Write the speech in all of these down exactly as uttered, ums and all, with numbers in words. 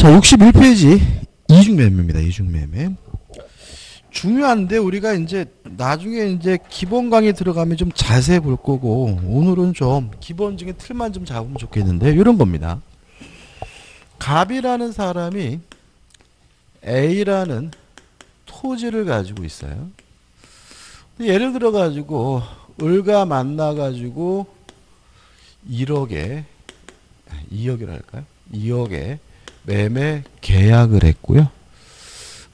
자, 육십일 페이지 이중매매입니다. 이중매매. 중요한데 우리가 이제 나중에 이제 기본 강의 들어가면 좀 자세히 볼 거고, 오늘은 좀 기본적인 틀만 좀 잡으면 좋겠는데, 이런 겁니다. 갑이라는 사람이 A라는 토지를 가지고 있어요. 예를 들어 가지고 을과 만나 가지고 일억에 이억이라 할까요? 이억에 매매 계약을 했고요.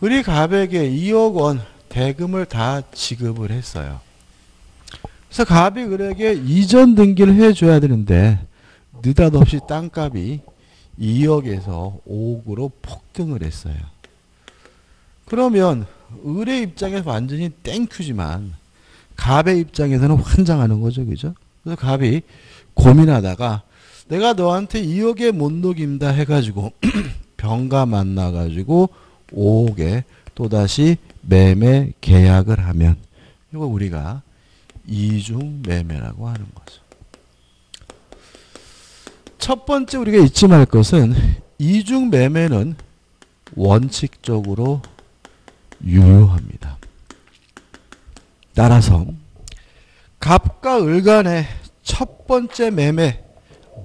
을이 갑에게 이억 원 대금을 다 지급을 했어요. 그래서 갑이 을에게 이전 등기를 해줘야 되는데 느닷없이 땅값이 이억에서 오억으로 폭등을 했어요. 그러면 을의 입장에서 완전히 땡큐지만 갑의 입장에서는 환장하는 거죠. 그죠? 그래서 갑이 고민하다가 내가 너한테 이억에 못 녹인다 해가지고 병과 만나가지고 오억에 또다시 매매 계약을 하면 이거 우리가 이중매매라고 하는 거죠. 첫 번째 우리가 잊지 말 것은 이중매매는 원칙적으로 유효합니다. 따라서 갑과 을 간의 첫 번째 매매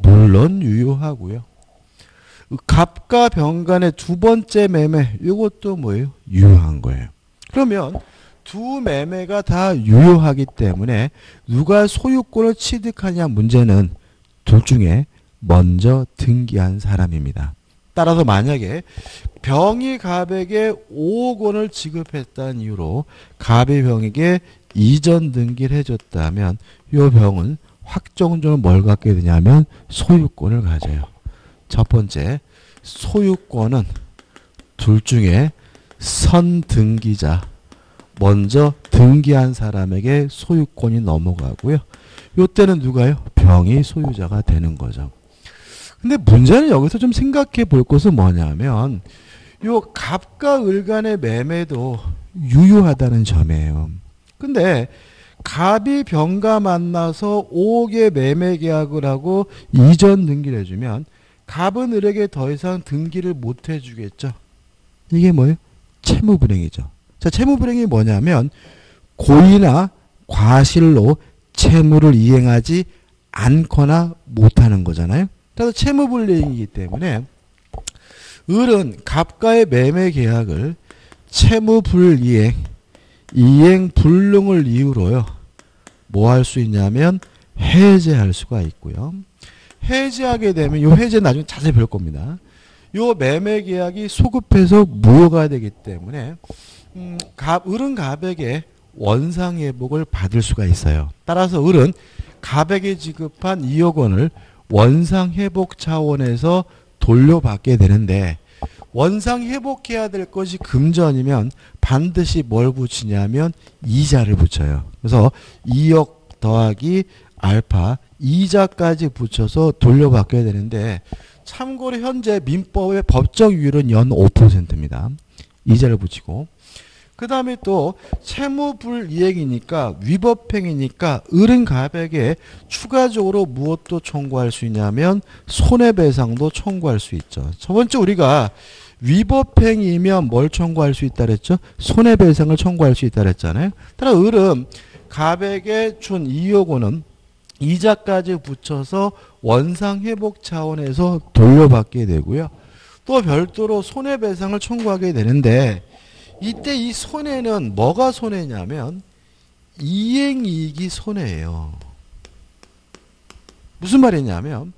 물론 유효하고요. 갑과 병 간의 두 번째 매매 이것도 뭐예요? 유효한 거예요. 그러면 두 매매가 다 유효하기 때문에 누가 소유권을 취득하냐 문제는 둘 중에 먼저 등기한 사람입니다. 따라서 만약에 병이 갑에게 오억 원을 지급했다는 이유로 갑이 병에게 이전 등기를 해줬다면 이 병은 확정적으로 뭘 갖게 되냐면 소유권을 가져요. 첫 번째, 소유권은 둘 중에 선등기자, 먼저 등기한 사람에게 소유권이 넘어가고요. 이때는 누가요? 병이 소유자가 되는 거죠. 근데 문제는 여기서 좀 생각해 볼 것은 뭐냐면 요 갑과 을 간의 매매도 유효하다는 점이에요. 근데 갑이 병과 만나서 오억의 매매 계약을 하고 이전 등기를 해주면 갑은 을에게 더 이상 등기를 못 해주겠죠. 이게 뭐예요? 채무불행이죠. 자, 채무불행이 뭐냐면 고의나 과실로 채무를 이행하지 않거나 못하는 거잖아요. 그래서 채무불이익이기 때문에 을은 갑과의 매매 계약을 채무불이행, 이행불능을 이유로요. 뭐 할 수 있냐면 해제할 수가 있고요. 해제하게 되면 이 해제는 나중에 자세히 볼 겁니다. 이 매매 계약이 소급해서 무효가 되기 때문에 음, 갑, 을은 갑에게 원상회복을 받을 수가 있어요. 따라서 을은 갑에게 지급한 이억 원을 원상회복 차원에서 돌려받게 되는데 원상회복해야 될 것이 금전이면 반드시 뭘 붙이냐면 이자를 붙여요. 그래서 이억 더하기 알파 이자까지 붙여서 돌려받게 되는데 참고로 현재 민법의 법적 유율은 연 오 퍼센트입니다. 이자를 붙이고 그 다음에 또 채무불이행이니까 위법행위니까 을은 갑에게 추가적으로 무엇도 청구할 수 있냐면 손해배상도 청구할 수 있죠. 첫 번째 우리가 위법행위면 뭘 청구할 수 있다 그랬죠? 손해배상을 청구할 수 있다 그랬잖아요. 따라 을은 갑에게 준 이억 원은 이자까지 붙여서 원상회복 차원에서 돌려받게 되고요. 또 별도로 손해배상을 청구하게 되는데 이때 이 손해는 뭐가 손해냐면 이행이익이 손해예요. 무슨 말이냐면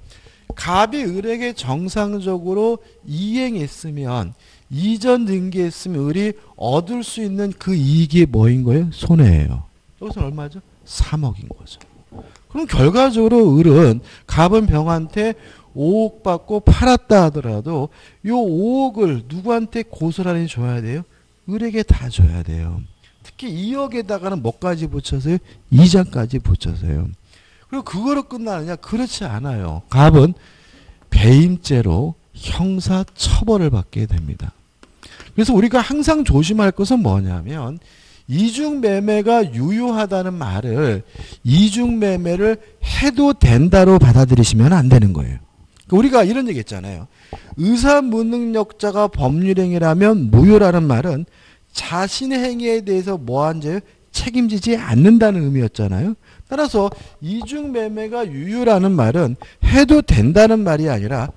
갑이 을에게 정상적으로 이행했으면 이전 등기했으면 을이 얻을 수 있는 그 이익이 뭐인 거예요? 손해예요. 여기서 얼마죠? 삼억인 거죠. 그럼 결과적으로 을은 갑은 병한테 오억 받고 팔았다 하더라도 이 오억을 누구한테 고스란히 줘야 돼요? 을에게 다 줘야 돼요. 특히 이억에다가는 뭐까지 붙여서요? 이자까지 붙여서요. 그리고 그거로 끝나느냐? 그렇지 않아요. 갑은 배임죄로 형사 처벌을 받게 됩니다. 그래서 우리가 항상 조심할 것은 뭐냐면 이중매매가 유효하다는 말을 이중매매를 해도 된다로 받아들이시면 안 되는 거예요. 우리가 이런 얘기 했잖아요. 의사 무능력자가 법률행위라면 무효라는 말은 자신의 행위에 대해서 뭐한 죄 책임지지 않는다는 의미였잖아요. 따라서 이중매매가 유효라는 말은 해도 된다는 말이 아니라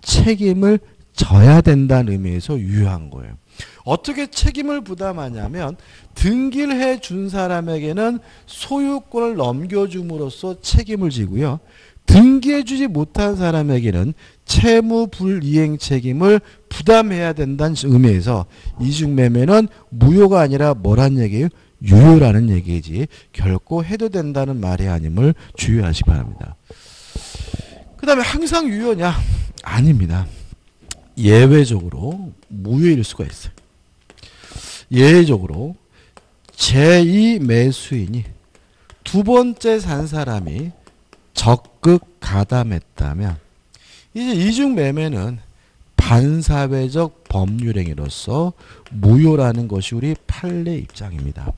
책임을 져야 된다는 의미에서 유효한 거예요. 어떻게 책임을 부담하냐면 등기를 해준 사람에게는 소유권을 넘겨줌으로써 책임을 지고요. 등기해주지 못한 사람에게는 채무 불이행 책임을 부담해야 된다는 의미에서 이중매매는 무효가 아니라 뭐란 얘기예요? 유효라는 얘기지 결코 해도 된다는 말이 아님을 주의하시기 바랍니다. 그 다음에 항상 유효냐? 아닙니다. 예외적으로 무효일 수가 있어요. 예외적으로 제이 매수인이 두 번째 산 사람이 적극 가담했다면 이제 이중매매는 반사회적 법률행위로서 무효라는 것이 우리 판례 입장입니다.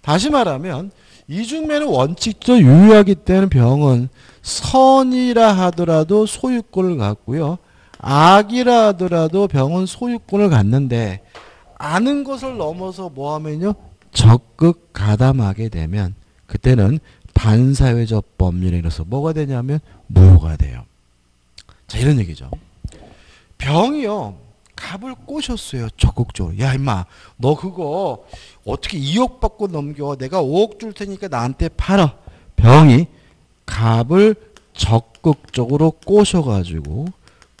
다시 말하면 이중매매는 원칙적 유효하기 때문에 병은 선이라 하더라도 소유권을 갖고요. 악이라 하더라도 병은 소유권을 갖는데 아는 것을 넘어서 뭐하면요? 적극 가담하게 되면 그때는 반사회적 법률행위로서 뭐가 되냐면 무효가 돼요. 자, 이런 얘기죠. 병이요. 갑을 꼬셨어요. 적극적으로. 야 임마 너 그거 어떻게 이억 받고 넘겨. 내가 오억 줄 테니까 나한테 팔아. 병이 갑을 적극적으로 꼬셔가지고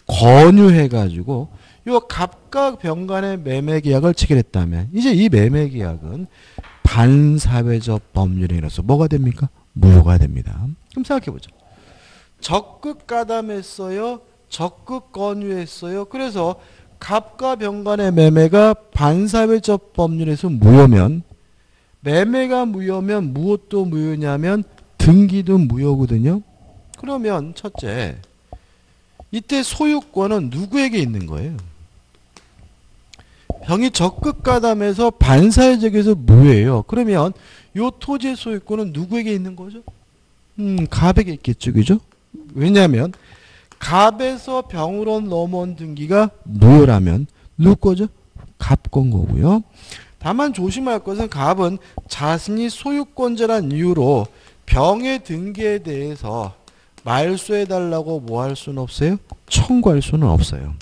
권유해가지고 요 갑과 병 간의 매매계약을 체결했다면 이제 이 매매계약은 반사회적 법률행위로서 뭐가 됩니까? 무효가 됩니다. 그럼 생각해보죠. 적극 가담했어요. 적극 권유했어요. 그래서 갑과 병 간의 매매가 반사회적 법률에서 무효면 매매가 무효면 무엇도 무효냐면 등기도 무효거든요. 그러면 첫째 이때 소유권은 누구에게 있는 거예요? 병이 적극 가담해서 반사회적에서 무효예요. 그러면 이 토지의 소유권은 누구에게 있는 거죠? 음, 갑에게 있겠죠. 그죠? 왜냐하면 갑에서 병으로 넘어온 등기가 무효라면 누구 거죠? 갑 건 거고요. 다만 조심할 것은 갑은 자신이 소유권자란 이유로 병의 등기에 대해서 말소해달라고 뭐 할 수는 없어요? 청구할 수는 없어요.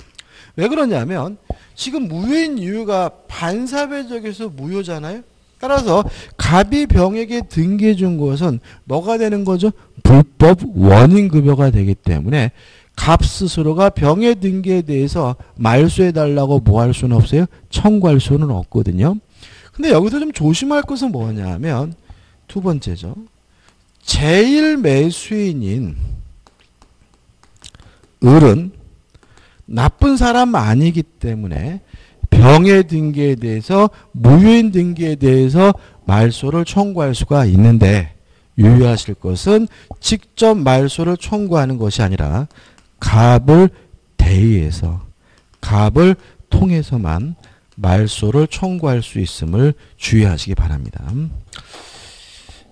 왜 그러냐면 지금 무효인 이유가 반사회적에서 무효잖아요. 따라서 갑이 병에게 등기해 준 것은 뭐가 되는 거죠? 불법 원인급여가 되기 때문에 갑 스스로가 병의 등기에 대해서 말소해달라고 뭐 할 수는 없어요? 청구할 수는 없거든요. 근데 여기서 좀 조심할 것은 뭐냐면 두 번째죠. 제일 매수인인 을은 나쁜 사람 아니기 때문에 병의 등기에 대해서 무효인 등기에 대해서 말소를 청구할 수가 있는데 유의하실 것은 직접 말소를 청구하는 것이 아니라 갑을 대의해서 갑을 통해서만 말소를 청구할 수 있음을 주의하시기 바랍니다.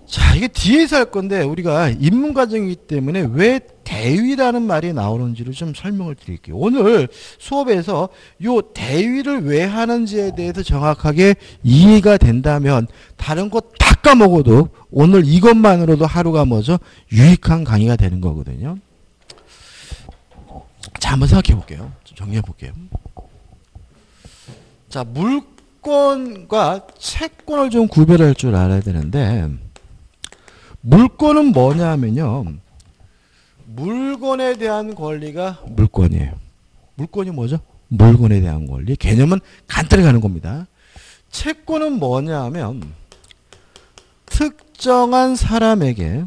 자, 이게 뒤에서 할 건데 우리가 입문과정이기 때문에 왜 대위라는 말이 나오는지를 좀 설명을 드릴게요. 오늘 수업에서 요 대위를 왜 하는지에 대해서 정확하게 이해가 된다면 다른 거 다 까먹어도 오늘 이것만으로도 하루가 뭐죠? 유익한 강의가 되는 거거든요. 자, 한번 생각해 볼게요. 좀 정리해 볼게요. 자, 물권과 채권을 좀 구별할 줄 알아야 되는데 물권은 뭐냐면요. 물건에 대한 권리가 물권이에요. 물권이 뭐죠? 물건에 대한 권리. 개념은 간단히 가는 겁니다. 채권은 뭐냐면 특정한 사람에게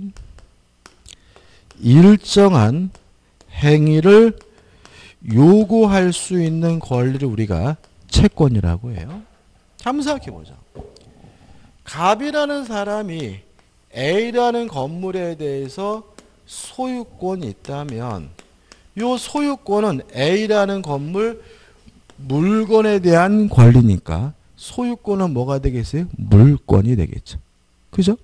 일정한 행위를 요구할 수 있는 권리를 우리가 채권이라고 해요. 한번 생각해 보죠. 갑이라는 사람이 A라는 건물에 대해서 소유권이 있다면 이 소유권은 A라는 건물 물건에 대한 권리니까 소유권은 뭐가 되겠어요? 물권이 되겠죠. 그죠?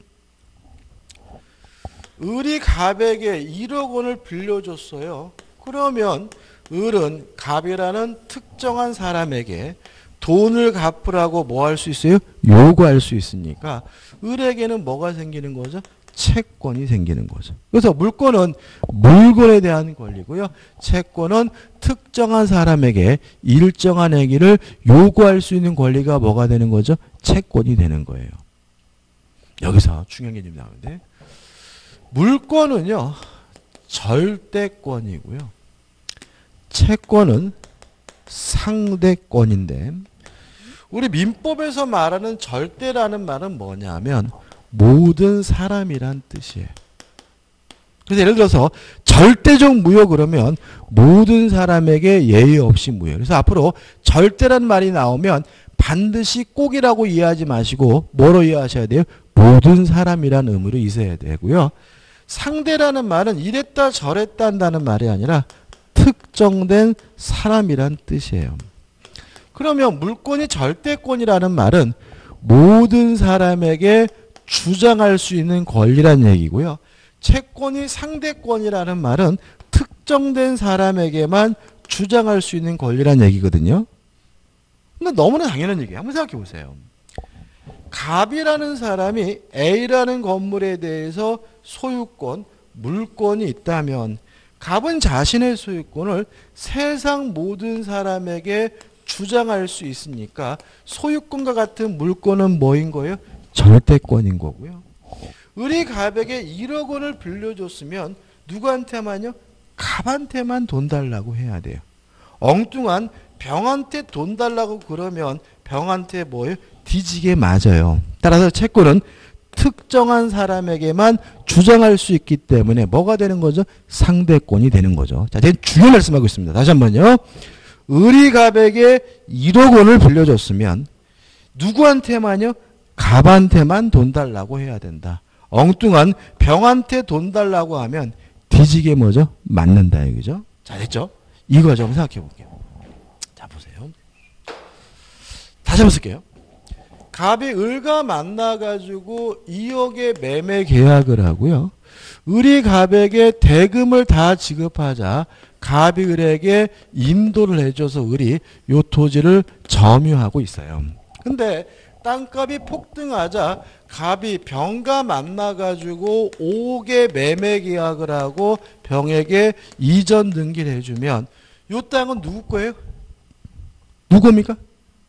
을이 갑에게 일억 원을 빌려줬어요. 그러면 을은 갑이라는 특정한 사람에게 돈을 갚으라고 뭐 할 수 있어요? 요구할 수 있으니까 을에게는 뭐가 생기는 거죠? 채권이 생기는 거죠. 그래서 물권은 물건에 대한 권리고요. 채권은 특정한 사람에게 일정한 행위를 요구할 수 있는 권리가 뭐가 되는 거죠? 채권이 되는 거예요. 여기서 중요한 개념이 나오는데 물권은요. 절대권이고요. 채권은 상대권인데 우리 민법에서 말하는 절대라는 말은 뭐냐면 모든 사람이란 뜻이에요. 그래서 예를 들어서 절대적 무효 그러면 모든 사람에게 예외 없이 무효. 그래서 앞으로 절대란 말이 나오면 반드시 꼭이라고 이해하지 마시고 뭐로 이해하셔야 돼요? 모든 사람이란 의미로 이해해야 되고요. 상대라는 말은 이랬다 저랬다 한다는 말이 아니라 특정된 사람이란 뜻이에요. 그러면 물권이 절대권이라는 말은 모든 사람에게 주장할 수 있는 권리란 얘기고요. 채권이 상대권이라는 말은 특정된 사람에게만 주장할 수 있는 권리란 얘기거든요. 근데 너무나 당연한 얘기예요. 한번 생각해 보세요. 갑이라는 사람이 A라는 건물에 대해서 소유권, 물권이 있다면 갑은 자신의 소유권을 세상 모든 사람에게 주장할 수 있으니까 소유권과 같은 물권은 뭐인 거예요? 절대권인 거고요. 을이 갑에게 일억 원을 빌려줬으면 누구한테만요? 갑한테만 돈 달라고 해야 돼요. 엉뚱한 병한테 돈 달라고 그러면 병한테 뭐예요? 뒤지게 맞아요. 따라서 채권은 특정한 사람에게만 주장할 수 있기 때문에 뭐가 되는 거죠? 상대권이 되는 거죠. 자, 제일 중요한 말씀하고 있습니다. 다시 한번요. 을이 갑에게 일억 원을 빌려줬으면 누구한테만요? 갑한테만 돈 달라고 해야 된다. 엉뚱한 병한테 돈 달라고 하면 뒤지게 뭐죠? 맞는다 이거죠. 자, 됐죠? 이거 좀 생각해 볼게요. 자, 보세요. 다시 한번 쓸게요. 갑이 을과 만나가지고 이억의 매매 계약을 하고요. 을이 갑에게 대금을 다 지급하자 갑이 을에게 인도를 해줘서 을이 요 토지를 점유하고 있어요. 근데 땅값이 폭등하자 갑이 병과 만나가지고 오억의 매매 계약을 하고 병에게 이전 등기를 해주면 요 땅은 누구 거예요? 누구입니까?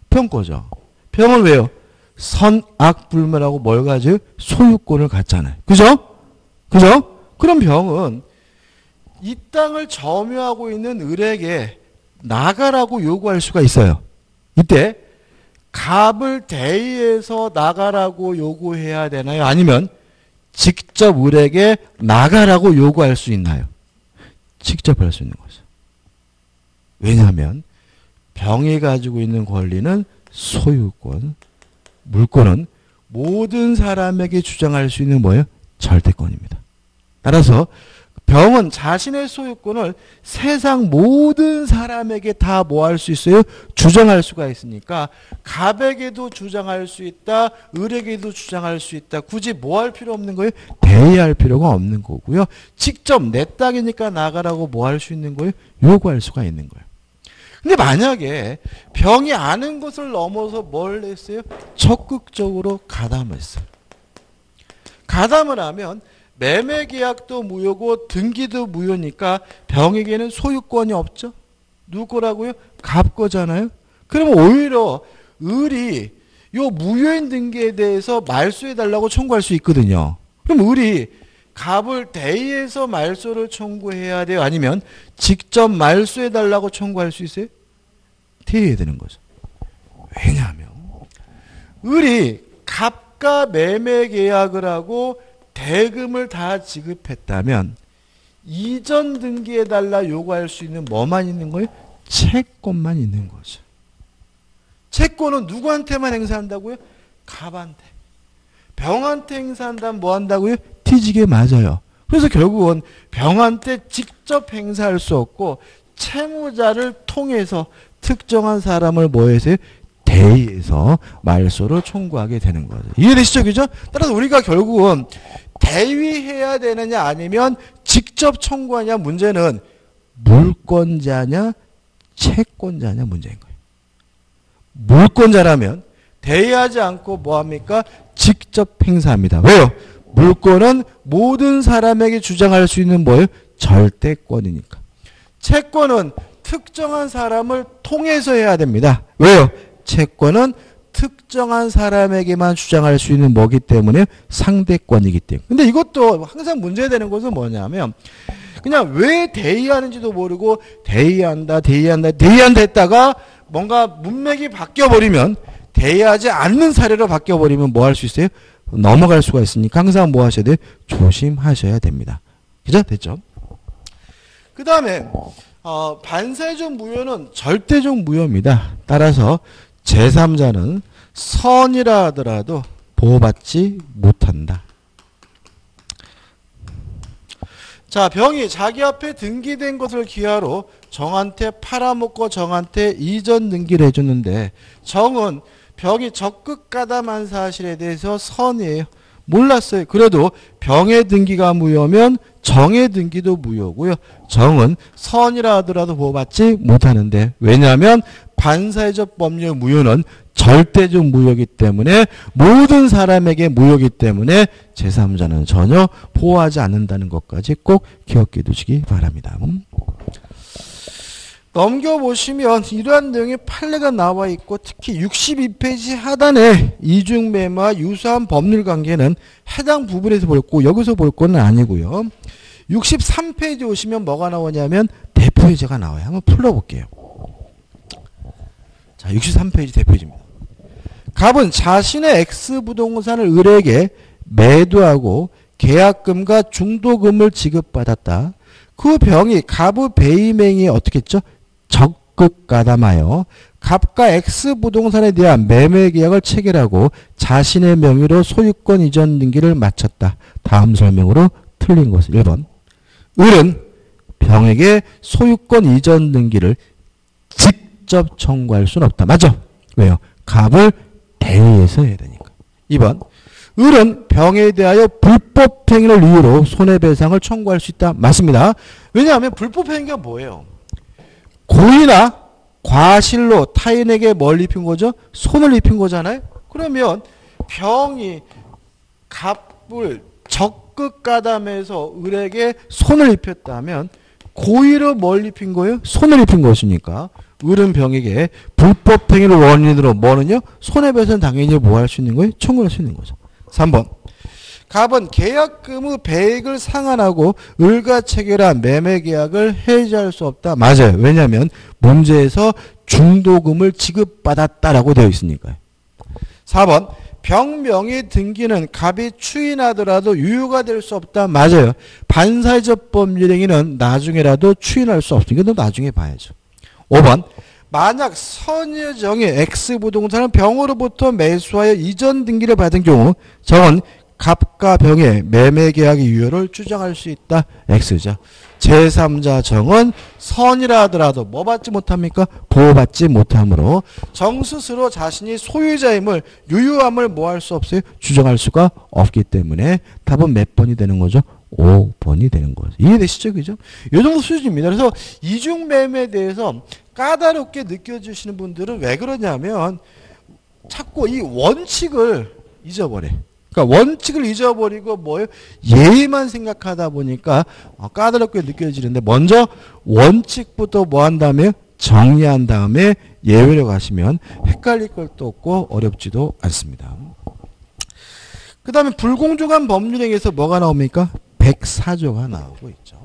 병 거죠. 병은 왜요? 선악불문하고 뭘 가지고? 소유권을 갖잖아요. 그죠? 그죠? 그럼 병은 이 땅을 점유하고 있는 을에게 나가라고 요구할 수가 있어요. 이때 갑을 대의해서 나가라고 요구해야 되나요? 아니면 직접 을에게 나가라고 요구할 수 있나요? 직접 할 수 있는 거죠. 왜냐하면 병이 가지고 있는 권리는 소유권, 물권은 모든 사람에게 주장할 수 있는 뭐예요? 절대권입니다. 따라서 병은 자신의 소유권을 세상 모든 사람에게 다 뭐 할 수 있어요? 주장할 수가 있으니까 갑에게도 주장할 수 있다. 을에게도 주장할 수 있다. 굳이 뭐 할 필요 없는 거예요? 대의할 필요가 없는 거고요. 직접 내 땅이니까 나가라고 뭐 할 수 있는 거예요? 요구할 수가 있는 거예요. 근데 만약에 병이 아는 것을 넘어서 뭘 했어요? 적극적으로 가담했어요. 가담을 하면 매매 계약도 무효고 등기도 무효니까 병에게는 소유권이 없죠. 누구라고요? 갑 거잖아요. 그러면 오히려 을이 요 무효인 등기에 대해서 말소해달라고 청구할 수 있거든요. 그럼 을이 갑을 대의해서 말소를 청구해야 돼요? 아니면 직접 말소해달라고 청구할 수 있어요? 대의해야 되는 거죠. 왜냐하면 을이 갑과 매매 계약을 하고 대금을 다 지급했다면 이전 등기해달라 요구할 수 있는 뭐만 있는 거예요? 채권만 있는 거죠. 채권은 누구한테만 행사한다고요? 갑한테. 병한테 행사한다면 뭐 한다고요? 뒤지게 맞아요. 그래서 결국은 병한테 직접 행사할 수 없고 채무자를 통해서 특정한 사람을 뭐해서 대의해서 말소를 청구하게 되는 거죠. 이해되시죠? 그죠? 따라서 우리가 결국은 대의해야 되느냐 아니면 직접 청구하냐 문제는 물권자냐 채권자냐 문제인 거예요. 물권자라면 대의하지 않고 뭐합니까? 직접 행사합니다. 왜요? 물권은 모든 사람에게 주장할 수 있는 뭐예요? 절대권이니까. 채권은 특정한 사람을 통해서 해야 됩니다. 왜요? 채권은 특정한 사람에게만 주장할 수 있는 뭐기 때문에 상대권이기 때문에. 근데 이것도 항상 문제되는 것은 뭐냐면 그냥 왜 대의하는지도 모르고 대의한다, 대의한다, 대의한다 했다가 뭔가 문맥이 바뀌어버리면 대의하지 않는 사례로 바뀌어버리면 뭐 할 수 있어요? 넘어갈 수가 있으니까 항상 뭐 하셔야 돼요? 조심하셔야 됩니다. 그죠? 됐죠? 그 다음에 어, 반세적 무효는 절대적 무효입니다. 따라서 제삼자는 선이라 하더라도 보호받지 못한다. 자, 병이 자기 앞에 등기된 것을 기하로 정한테 팔아먹고 정한테 이전 등기를 해줬는데 정은 병이 적극 가담한 사실에 대해서 선이에요. 몰랐어요. 그래도 병의 등기가 무효면 정의 등기도 무효고요. 정은 선이라 하더라도 보호받지 못하는데 왜냐하면 반사회적 법률 무효는 절대적 무효이기 때문에 모든 사람에게 무효이기 때문에 제삼자는 전혀 보호하지 않는다는 것까지 꼭 기억해 두시기 바랍니다. 넘겨보시면 이러한 내용의 판례가 나와 있고 특히 육십이 페이지 하단에 이중매매와 유사한 법률관계는 해당 부분에서 볼 거고 여기서 볼 건 아니고요. 육십삼 페이지 오시면 뭐가 나오냐면 대표이자가 나와요. 한번 풀어볼게요. 자, 육십삼 페이지 대표이자입니다. 갑은 자신의 X부동산을 을에게 매도하고 계약금과 중도금을 지급받았다. 그 병이 갑의 배임행위에 어떻게 했죠? 적극 가담하여 갑과 X부동산에 대한 매매계약을 체결하고 자신의 명의로 소유권 이전 등기를 마쳤다. 다음 설명으로 틀린 것은 일 번. 을은 병에게 소유권 이전 등기를 직접 청구할 수는 없다. 맞죠? 왜요? 갑을 대의해서 해야 되니까. 이 번. 을은 병에 대하여 불법행위를 이유로 손해배상을 청구할 수 있다. 맞습니다. 왜냐하면 불법행위가 뭐예요? 고의나 과실로 타인에게 뭘 입힌 거죠? 손을 입힌 거잖아요. 그러면 병이 갑을 적극 가담해서 을에게 손을 입혔다면 고의로 뭘 입힌 거예요? 손을 입힌 것이니까 을은 병에게 불법행위를 원인으로 뭐는요? 손해배상 당연히 뭐 할 수 있는 거예요? 청구할 수 있는 거죠. 삼 번. 갑은 계약금의 배액을 상환하고 을과 체결한 매매계약을 해지할 수 없다. 맞아요. 왜냐하면 문제에서 중도금을 지급받았다라고 되어 있으니까요. 사 번. 병명의 등기는 갑이 추인하더라도 유효가 될 수 없다. 맞아요. 반사회적 법률행위는 나중에라도 추인할 수 없으니까 너 나중에 봐야죠. 오 번. 만약 선의 정의 X부동산을 병으로부터 매수하여 이전 등기를 받은 경우 정은 갑과 병의 매매계약의 유효를 주장할 수 있다. X자. 제삼자 정은 선이라 하더라도 뭐 받지 못합니까? 보호받지 못하므로 정 스스로 자신이 소유자임을 유효함을 뭐 할 수 없어요? 주장할 수가 없기 때문에 답은 몇 번이 되는 거죠? 오 번이 되는 거죠. 이해되시죠? 그죠? 요 정도 수준입니다. 그래서 이중매매에 대해서 까다롭게 느껴지시는 분들은 왜 그러냐면 자꾸 이 원칙을 잊어버려. 그러니까 원칙을 잊어버리고 뭐예요? 예의만 생각하다 보니까 까다롭게 느껴지는데 먼저 원칙부터 뭐 한 다음에 정리한 다음에 예외로 가시면 헷갈릴 것도 없고 어렵지도 않습니다. 그 다음에 불공정한 법률행위에서 뭐가 나옵니까? 백사조가 나오고 있죠.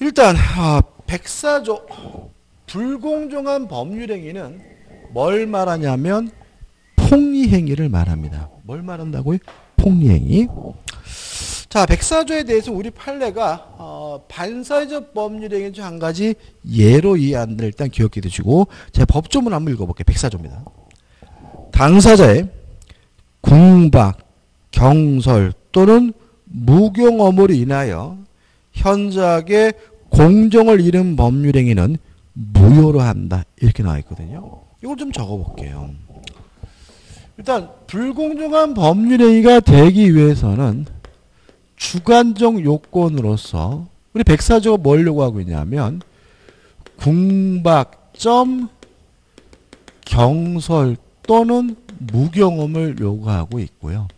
일단 아, 백사조 불공정한 법률행위는 뭘 말하냐면 폭리행위를 말합니다. 뭘 말한다고요? 폭리행위. 자, 백사조에 대해서 우리 판례가 어, 반사회적 법률행위 중 한 가지 예로 이해한다. 일단 기억해 두시고 제가 법조문 한번 읽어볼게요. 백사조입니다. 당사자의 궁박, 경설 또는 무경험으로 인하여 현저하게 공정을 잃은 법률행위는 무효로 한다. 이렇게 나와 있거든요. 이걸 좀 적어볼게요. 일단 불공정한 법률행위가 되기 위해서는 주관적 요건으로서 우리 백사조가 뭘 요구하고 있냐면 궁박점 경설 또는 무경험을 요구하고 있고요.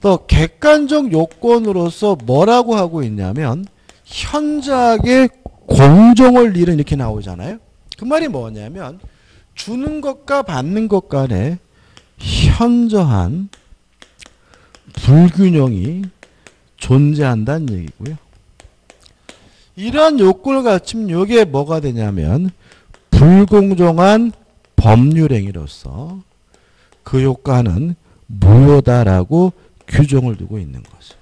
또 객관적 요건으로서 뭐라고 하고 있냐면 현저하게 공정을 일은 이렇게 나오잖아요. 그 말이 뭐냐면 주는 것과 받는 것 간에 현저한 불균형이 존재한다는 얘기고요. 이러한 요건을 갖추면 이게 뭐가 되냐면 불공정한 법률행위로서 그 효과는 무효다라고 규정을 두고 있는 거죠.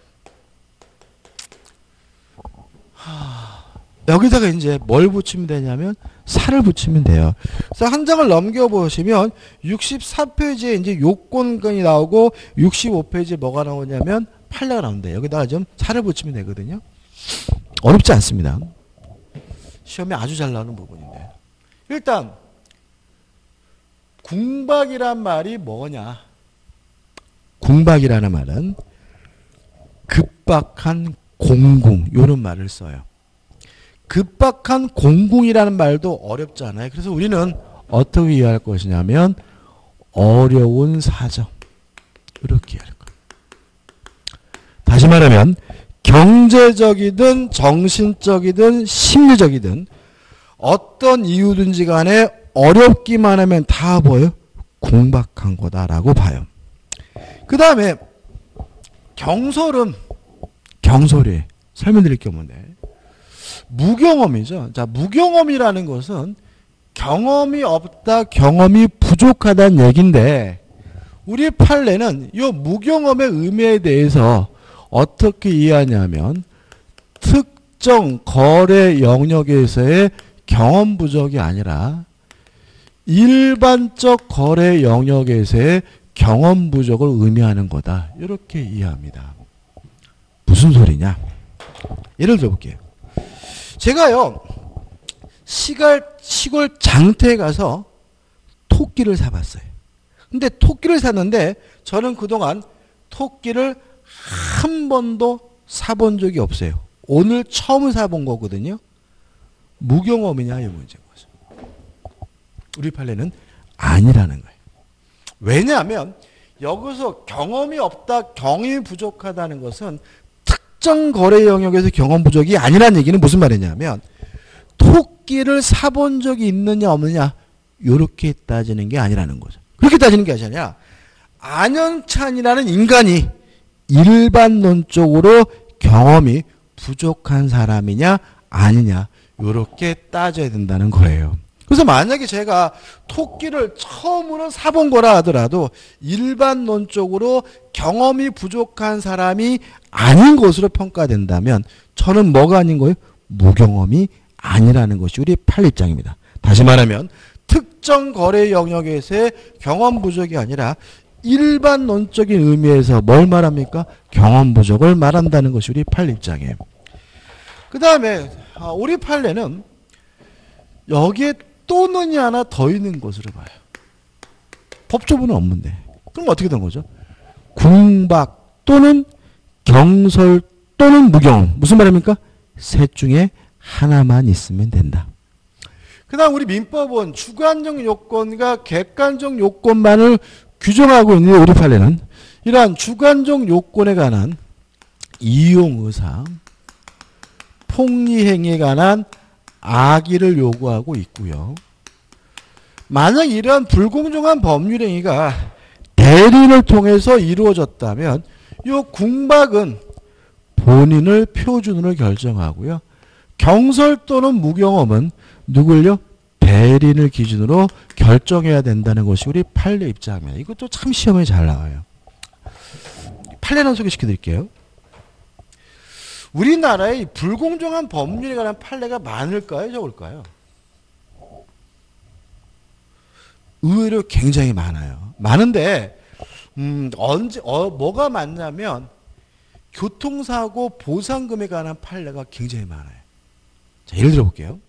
하... 여기다가 이제 뭘 붙이면 되냐면 사를 붙이면 돼요. 그래서 한 장을 넘겨보시면 육십사 페이지에 이제 요건이 나오고 육십오 페이지에 뭐가 나오냐면 판례가 나오는데 여기다가 좀 사를 붙이면 되거든요. 어렵지 않습니다. 시험에 아주 잘 나오는 부분인데. 일단 궁박이란 말이 뭐냐. 궁박이라는 말은 급박한 공궁 이런 말을 써요. 급박한 공궁이라는 말도 어렵잖아요. 그래서 우리는 어떻게 이해할 것이냐면 어려운 사정 이렇게 이해할 거예요. 다시 말하면 경제적이든 정신적이든 심리적이든 어떤 이유든지 간에 어렵기만 하면 다 뭐예요? 궁박한 거다라고 봐요. 그 다음에 경솔은 경솔이 설명드릴 경우인데 무경험이죠. 자, 무경험이라는 것은 경험이 없다, 경험이 부족하다는 얘기인데 우리 판례는 이 무경험의 의미에 대해서 어떻게 이해하냐면 특정 거래 영역에서의 경험 부족이 아니라 일반적 거래 영역에서의 경험 부족을 의미하는 거다. 이렇게 이해합니다. 무슨 소리냐? 예를 들어볼게요. 제가요, 시골, 시골 장터에 가서 토끼를 사봤어요. 근데 토끼를 샀는데 저는 그동안 토끼를 한 번도 사본 적이 없어요. 오늘 처음 사본 거거든요. 무경험이냐 이 문제인 거죠. 우리 판례는 아니라는 거예요. 왜냐하면 여기서 경험이 없다, 경험이 부족하다는 것은 특정 거래 영역에서 경험 부족이 아니라는 얘기는 무슨 말이냐면 토끼를 사본 적이 있느냐 없느냐 이렇게 따지는 게 아니라는 거죠. 그렇게 따지는 게 아니라 안현찬이라는 인간이 일반론적으로 경험이 부족한 사람이냐 아니냐 이렇게 따져야 된다는 거예요. 그래서 만약에 제가 토끼를 처음으로 사본 거라 하더라도 일반론적으로 경험이 부족한 사람이 아닌 것으로 평가된다면 저는 뭐가 아닌 거예요? 무경험이 아니라는 것이 우리 판례 입장입니다. 다시 말하면 특정 거래 영역에서의 경험 부족이 아니라 일반론적인 의미에서 뭘 말합니까? 경험 부족을 말한다는 것이 우리 판례 입장이에요. 그 다음에 우리 판례는 여기에 또는 하나 더 있는 것으로 봐요. 법조문은 없는데. 그럼 어떻게 된 거죠? 궁박 또는 경설 또는 무경험. 무슨 말입니까? 셋 중에 하나만 있으면 된다. 그 다음 우리 민법은 주관적 요건과 객관적 요건만을 규정하고 있는데 우리 판례는 이러한 주관적 요건에 관한 이용의상, 폭리행위에 관한 악의를 요구하고 있고요. 만약 이러한 불공정한 법률행위가 대리인을 통해서 이루어졌다면 이 궁박은 본인을 표준으로 결정하고요. 경설 또는 무경험은 누굴요? 대리인을 기준으로 결정해야 된다는 것이 우리 판례 입장입니다. 이것도 참 시험에 잘 나와요. 판례 하나 소개시켜드릴게요. 우리나라의 불공정한 법률에 관한 판례가 많을까요? 적을까요? 의외로 굉장히 많아요. 많은데 음, 언제 어, 뭐가 많냐면 교통사고 보상금에 관한 판례가 굉장히 많아요. 자, 예를 들어 볼게요.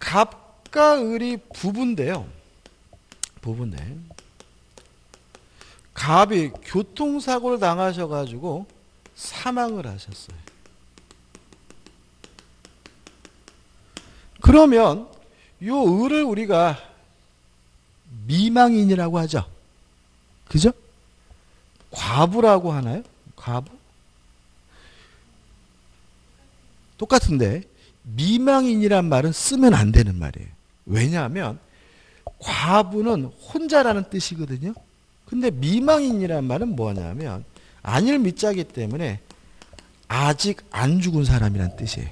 갑과 을이 부부인데요. 부부네. 갑이 교통사고를 당하셔가지고 사망을 하셨어요. 그러면 요 을을 우리가 미망인이라고 하죠. 그죠? 과부라고 하나요? 과부? 똑같은데 미망인이란 말은 쓰면 안 되는 말이에요. 왜냐하면 과부는 혼자라는 뜻이거든요. 근데 미망인이란 말은 뭐냐면 안일 밑자기 때문에 아직 안 죽은 사람이란 뜻이에요.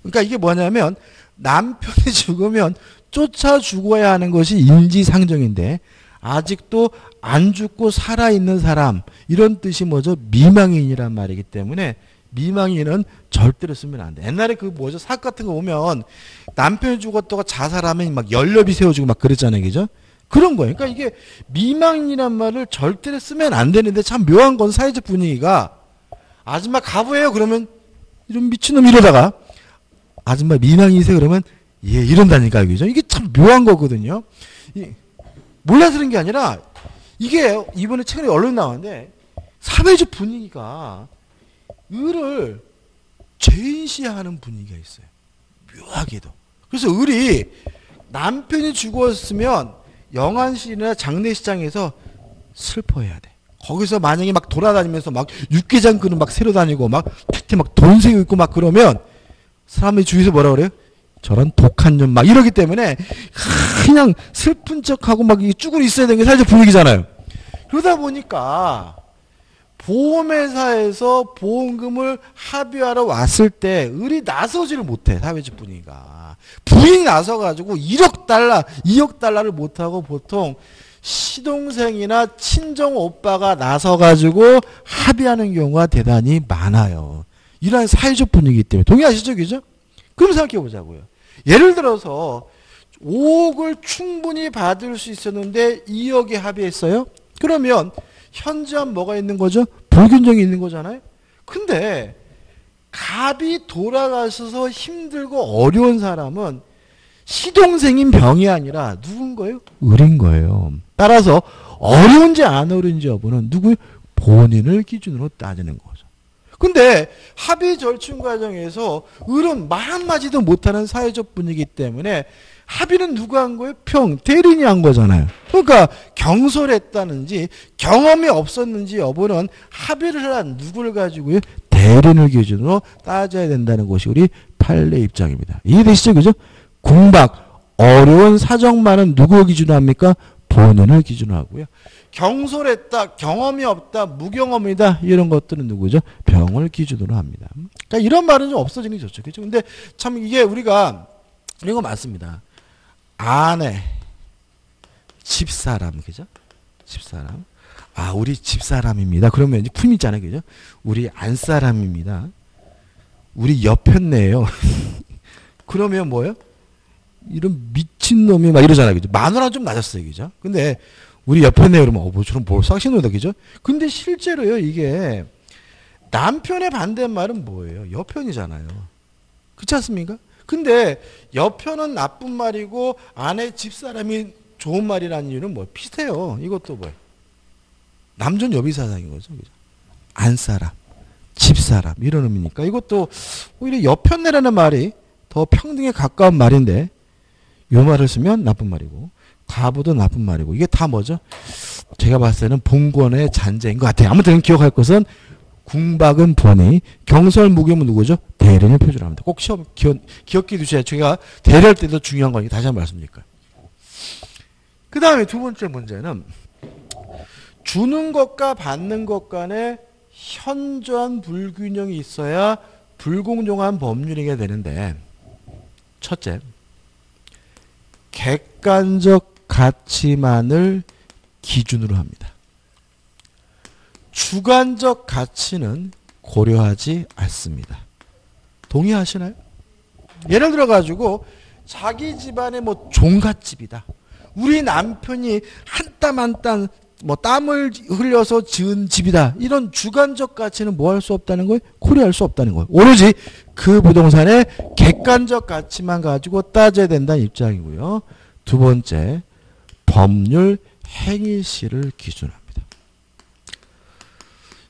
그러니까 이게 뭐냐면 남편이 죽으면 쫓아 죽어야 하는 것이 인지상정인데 아직도 안 죽고 살아있는 사람, 이런 뜻이 뭐죠? 미망인이란 말이기 때문에 미망인은 절대로 쓰면 안 돼. 옛날에 그 뭐죠? 사학 같은 거 보면 남편이 죽었다가 자살하면 막 연료비 세워주고 막 그랬잖아요. 그죠? 그런 거예요. 그러니까 이게 미망인이란 말을 절대로 쓰면 안 되는데 참 묘한 건 사회적 분위기가 아줌마 가부예요. 그러면 이런 미친놈 이러다가 아줌마 미망인이세요? 그러면 예, 이런다니까요. 그죠? 이게 참 묘한 거거든요. 이, 몰라서 그런 게 아니라 이게 이번에 최근에 언론에 나왔는데 사회적 분위기가 을을 죄인시하는 분위기가 있어요. 묘하게도. 그래서 을이 남편이 죽었으면 영안시나 장례시장에서 슬퍼해야 돼. 거기서 만약에 막 돌아다니면서 막 육개장 그릇 막 새로 다니고 막 택트 막 돈 세고 있고 막 그러면 사람들이 주위에서 뭐라 그래요? 저런 독한 년 막 이러기 때문에 그냥 슬픈 척하고 막 쭈그리 있어야 되는 게 사실 분위기잖아요. 그러다 보니까 보험회사에서 보험금을 합의하러 왔을 때 을이 나서지를 못해. 사회적 분위기가. 부인이 나서가지고 일억 달러, 이억 달러를 못하고 보통 시동생이나 친정 오빠가 나서가지고 합의하는 경우가 대단히 많아요. 이러한 사회적 분위기 때문에. 동의하시죠? 그죠? 그럼 생각해 보자고요. 예를 들어서 오억을 충분히 받을 수 있었는데 이억에 합의했어요. 그러면 현저한 뭐가 있는 거죠? 불균형이 있는 거잖아요. 근데 갑이 돌아가셔서 힘들고 어려운 사람은 시동생인 병이 아니라 누군 거예요? 을인 거예요. 따라서 어려운지 안 어려운지 여부는 누구의 본인을 기준으로 따지는 거죠. 근데 합의 절충 과정에서 을은 말 한마디도 못하는 사회적 분위기 때문에 합의는 누가 한 거예요? 평, 대리인이 한 거잖아요. 그러니까 경솔했다는지 경험이 없었는지 여부는 합의를 한 누구를 가지고요? 대리인을 기준으로 따져야 된다는 것이 우리 판례 입장입니다. 이해되시죠? 그죠? 궁박, 어려운 사정만은 누구 기준으로 합니까? 본인을 기준으로 하고요. 경솔했다, 경험이 없다, 무경험이다 이런 것들은 누구죠? 병을 기준으로 합니다. 그러니까 이런 말은 좀 없어지는 게 좋죠. 그렇죠? 근데 참 이게 우리가 이런 거 많습니다. 아내, 집사람, 그죠? 집사람. 아, 우리 집사람입니다. 그러면 이제 품이 있잖아요. 그죠? 우리 안사람입니다. 우리 옆편네요. 그러면 뭐예요? 이런 미친놈이 막 이러잖아요. 그죠? 마누라는 좀 낮았어요. 그죠? 근데 우리 옆편네요. 그러면, 어, 뭐 저런 뭘 싹신놈이다. 그죠? 근데 실제로요, 이게 남편의 반대말은 뭐예요? 여편이잖아요. 그렇지 않습니까? 근데 여편은 나쁜 말이고 아내 집사람이 좋은 말이라는 이유는 뭐 비슷해요. 이것도 뭐예요? 남존 여비사상인 거죠. 그죠? 안사람, 집사람 이런 의미니까 이것도 오히려 여편네라는 말이 더 평등에 가까운 말인데 요 말을 쓰면 나쁜 말이고 가부도 나쁜 말이고 이게 다 뭐죠? 제가 봤을 때는 봉건의 잔재인 것 같아요. 아무튼 기억할 것은 궁박은 본의, 경설 무겸은 누구죠? 대리인을 표준으로 합니다. 꼭 시험 기억, 기억해 두셔야 제가 대리할 때도 중요한 거니까 다시 한번 말씀드릴까요? 그 다음에 두 번째 문제는 주는 것과 받는 것 간에 현저한 불균형이 있어야 불공정한 법률이게 되는데 첫째, 객관적 가치만을 기준으로 합니다. 주관적 가치는 고려하지 않습니다. 동의하시나요? 예를 들어가지고 자기 집안에 뭐 종갓집이다. 우리 남편이 한 땀 한 땀 뭐 땀을 흘려서 지은 집이다. 이런 주관적 가치는 뭐 할 수 없다는 거예요? 고려할 수 없다는 거예요. 오로지 그 부동산의 객관적 가치만 가지고 따져야 된다는 입장이고요. 두 번째, 법률 행위시를 기준합니다.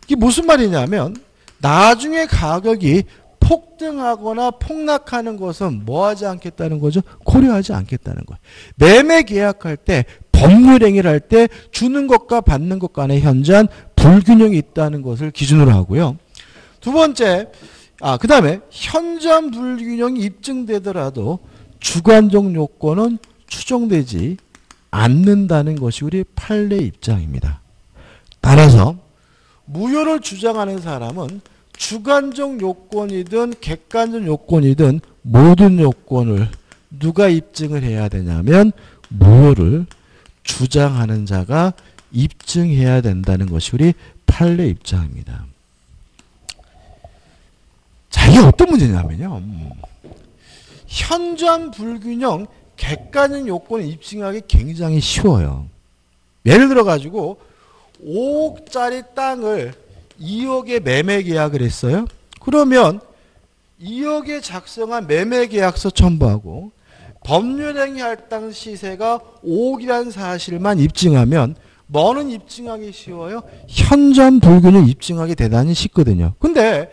이게 무슨 말이냐면 나중에 가격이 폭등하거나 폭락하는 것은 뭐 하지 않겠다는 거죠? 고려하지 않겠다는 거예요. 매매 계약할 때, 법률 행위를 할 때 주는 것과 받는 것 간에 현저한 불균형이 있다는 것을 기준으로 하고요. 두 번째, 아, 그 다음에 현저한 불균형이 입증되더라도 주관적 요건은 추정되지 않는다는 것이 우리 판례 입장입니다. 따라서 무효를 주장하는 사람은 주관적 요건이든 객관적 요건이든 모든 요건을 누가 입증을 해야 되냐면 무효를 주장하는 자가 입증해야 된다는 것이 우리 판례 입장입니다. 자, 이게 어떤 문제냐면요. 현저한 불균형 객관적 요건을 입증하기 굉장히 쉬워요. 예를 들어가지고 오억짜리 땅을 이억에 매매 계약을 했어요. 그러면 이억에 작성한 매매 계약서 첨부하고 법률행위할 땅 시세가 오억이라는 사실만 입증하면 뭐는 입증하기 쉬워요? 현저한 불균형을 입증하기 대단히 쉽거든요. 근데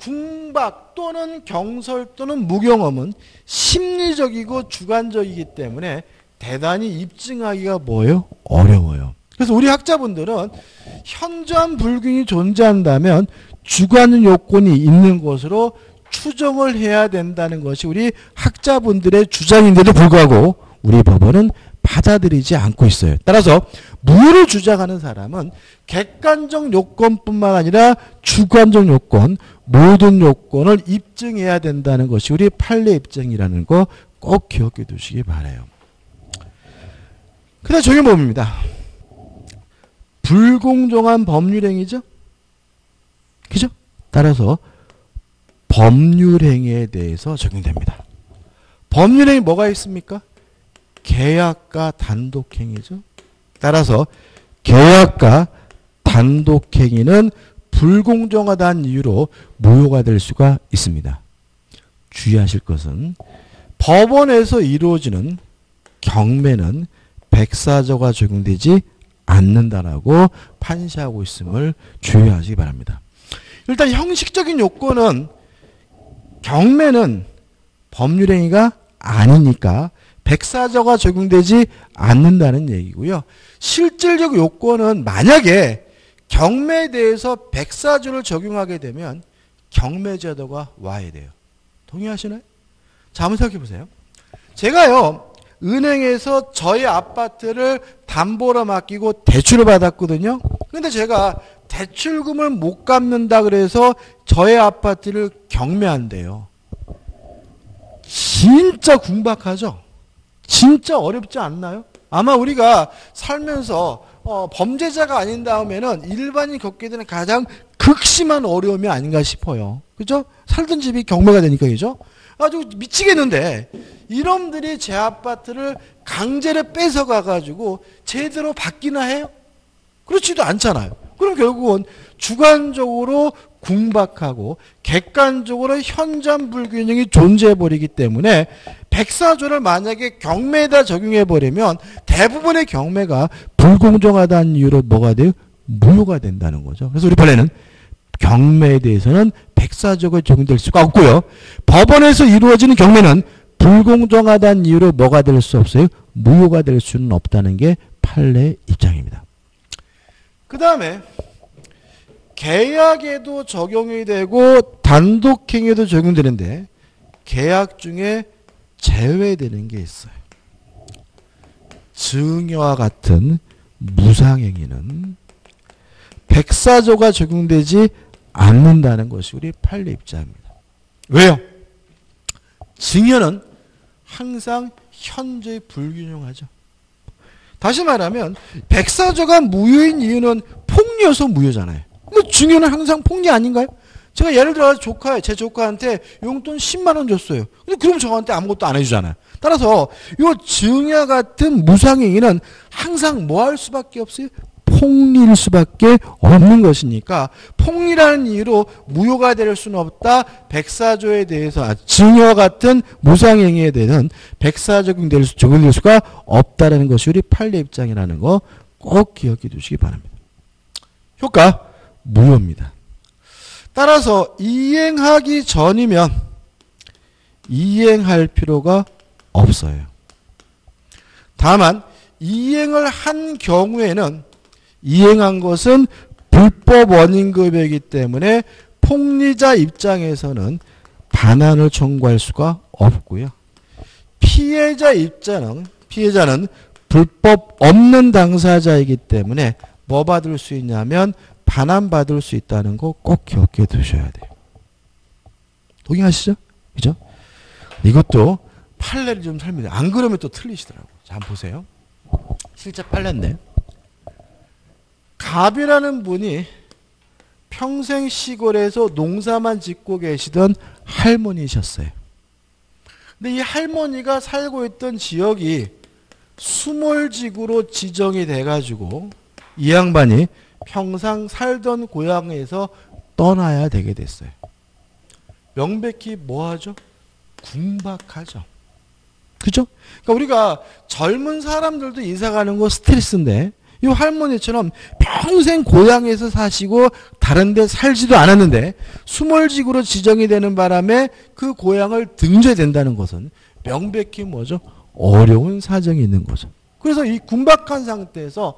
궁박 또는 경설 또는 무경험은 심리적이고 주관적이기 때문에 대단히 입증하기가 뭐예요? 어려워요. 그래서 우리 학자분들은 현저한 불균이 존재한다면 주관 요건이 있는 것으로 추정을 해야 된다는 것이 우리 학자분들의 주장인데도 불구하고 우리 법원은 받아들이지 않고 있어요. 따라서 무효를 주장하는 사람은 객관적 요건뿐만 아니라 주관적 요건, 모든 요건을 입증해야 된다는 것이 우리 판례 입증이라는 거 꼭 기억해 두시기 바라요. 근데 저게 뭡니다. 불공정한 법률행위죠? 그죠? 따라서 법률행위에 대해서 적용됩니다. 법률행위 뭐가 있습니까? 계약과 단독행위죠. 따라서 계약과 단독행위는 불공정하다는 이유로 무효가 될 수가 있습니다. 주의하실 것은 법원에서 이루어지는 경매는 백사조가 적용되지 않는다라고 판시하고 있음을 주의하시기 바랍니다. 일단 형식적인 요건은 경매는 법률행위가 아니니까 백사조가 적용되지 않는다는 얘기고요. 실질적 요건은 만약에 경매에 대해서 백사조를 적용하게 되면 경매제도가 와야 돼요. 동의하시나요? 자, 한번 생각해 보세요. 제가요, 은행에서 저의 아파트를 담보로 맡기고 대출을 받았거든요. 근데 제가 대출금을 못 갚는다 그래서 저의 아파트를 경매한대요. 진짜 궁박하죠? 진짜 어렵지 않나요? 아마 우리가 살면서 어, 범죄자가 아닌 다음에는 일반인이 겪게 되는 가장 극심한 어려움이 아닌가 싶어요. 그죠? 살던 집이 경매가 되니까, 그죠? 아주 미치겠는데 이놈들이 제 아파트를 강제로 뺏어가가지고 제대로 받기나 해요? 그렇지도 않잖아요. 그럼 결국은 주관적으로 궁박하고 객관적으로 현저한 불균형이 존재해버리기 때문에 백사조를 만약에 경매에다 적용해버리면 대부분의 경매가 불공정하다는 이유로 뭐가 돼요? 무효가 된다는 거죠. 그래서 우리 판례는 경매에 대해서는 백사조가 적용될 수가 없고요. 법원에서 이루어지는 경매는 불공정하다는 이유로 뭐가 될 수 없어요? 무효가 될 수는 없다는 게 판례 입장입니다. 그 다음에 계약에도 적용이 되고 단독행위에도 적용되는데 계약 중에 제외되는 게 있어요. 증여와 같은 무상행위는 백사조가 적용되지 않는다는 것이 우리 판례 입장입니다. 왜요? 증여는 항상 현저히 불균형하죠. 다시 말하면 백사조가 무효인 이유는 폭리여서 무효잖아요. 근데 증여는 항상 폭리 아닌가요? 제가 예를 들어서 조카, 제 조카한테 용돈 십만 원 줬어요. 근데 그럼 저한테 아무것도 안 해주잖아요. 따라서 이 증여 같은 무상행위는 항상 뭐 할 수밖에 없어요? 폭리일 수밖에 없는 것이니까 폭리라는 이유로 무효가 될 수는 없다. 백사조에 대해서 아, 증여 같은 무상행위에 대해서는 백사조 적용될 수, 적용될 수가 없다라는 것이 우리 판례 입장이라는 거 꼭 기억해 두시기 바랍니다. 효과 무효입니다. 따라서 이행하기 전이면 이행할 필요가 없어요. 다만 이행을 한 경우에는 이행한 것은 불법 원인급여이기 때문에 폭리자 입장에서는 반환을 청구할 수가 없고요. 피해자 입장은 피해자는 불법 없는 당사자이기 때문에 뭐 받을 수 있냐면 반환받을 수 있다는 거 꼭 기억해 두셔야 돼요. 동의하시죠? 그죠? 이것도 판례를 좀 살펴보세요. 안 그러면 또 틀리시더라고요. 자, 한번 보세요. 실제 판례인데 갑이라는 분이 평생 시골에서 농사만 짓고 계시던 할머니셨어요. 근데 이 할머니가 살고 있던 지역이 수몰지구로 지정이 돼가지고 이 양반이 평상 살던 고향에서 떠나야 되게 됐어요. 명백히 뭐하죠? 궁박하죠. 그죠? 그러니까 우리가 젊은 사람들도 이사 가는 거 스트레스인데 이 할머니처럼 평생 고향에서 사시고 다른 데 살지도 않았는데 수몰지구로 지정이 되는 바람에 그 고향을 등재된다는 것은 명백히 뭐죠? 어려운 사정이 있는 거죠. 그래서 이 군박한 상태에서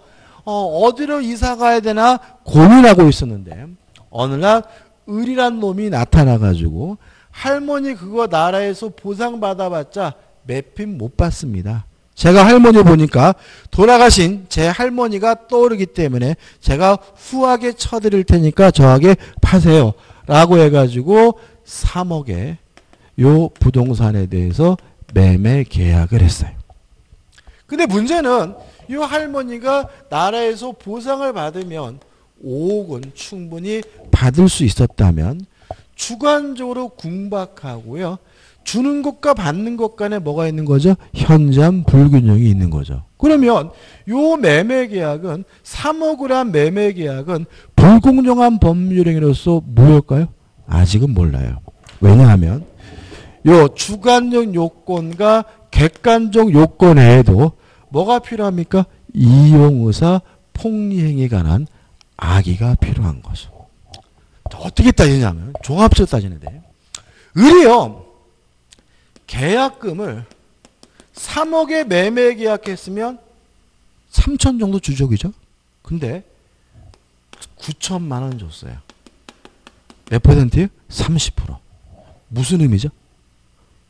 어, 어디로 이사 가야 되나 고민하고 있었는데 어느 날 을이란 놈이 나타나가지고 할머니 그거 나라에서 보상받아봤자 맵힘 못 받습니다. 제가 할머니 보니까 돌아가신 제 할머니가 떠오르기 때문에 제가 후하게 쳐드릴 테니까 저하게 파세요. 라고 해가지고 삼억에 요 부동산에 대해서 매매 계약을 했어요. 근데 문제는 이 할머니가 나라에서 보상을 받으면 오억은 충분히 받을 수 있었다면 주관적으로 궁박하고요. 주는 것과 받는 것 간에 뭐가 있는 거죠? 현저한 불균형이 있는 거죠. 그러면 이 매매계약은 삼억을 한 매매계약은 불공정한 법률행위로서 무효일까요? 아직은 몰라요. 왜냐하면 요 주관적 요건과 객관적 요건 외에도 뭐가 필요합니까? 이용의사 폭리행위에 관한 악의가 필요한 거죠. 어떻게 따지냐면 종합적으로 따지는데 을이요 계약금을 삼억에 매매 계약했으면 삼천 정도 주죠. 그죠? 근데 구천만 원 줬어요. 몇 퍼센트요? 삼십 퍼센트. 무슨 의미죠?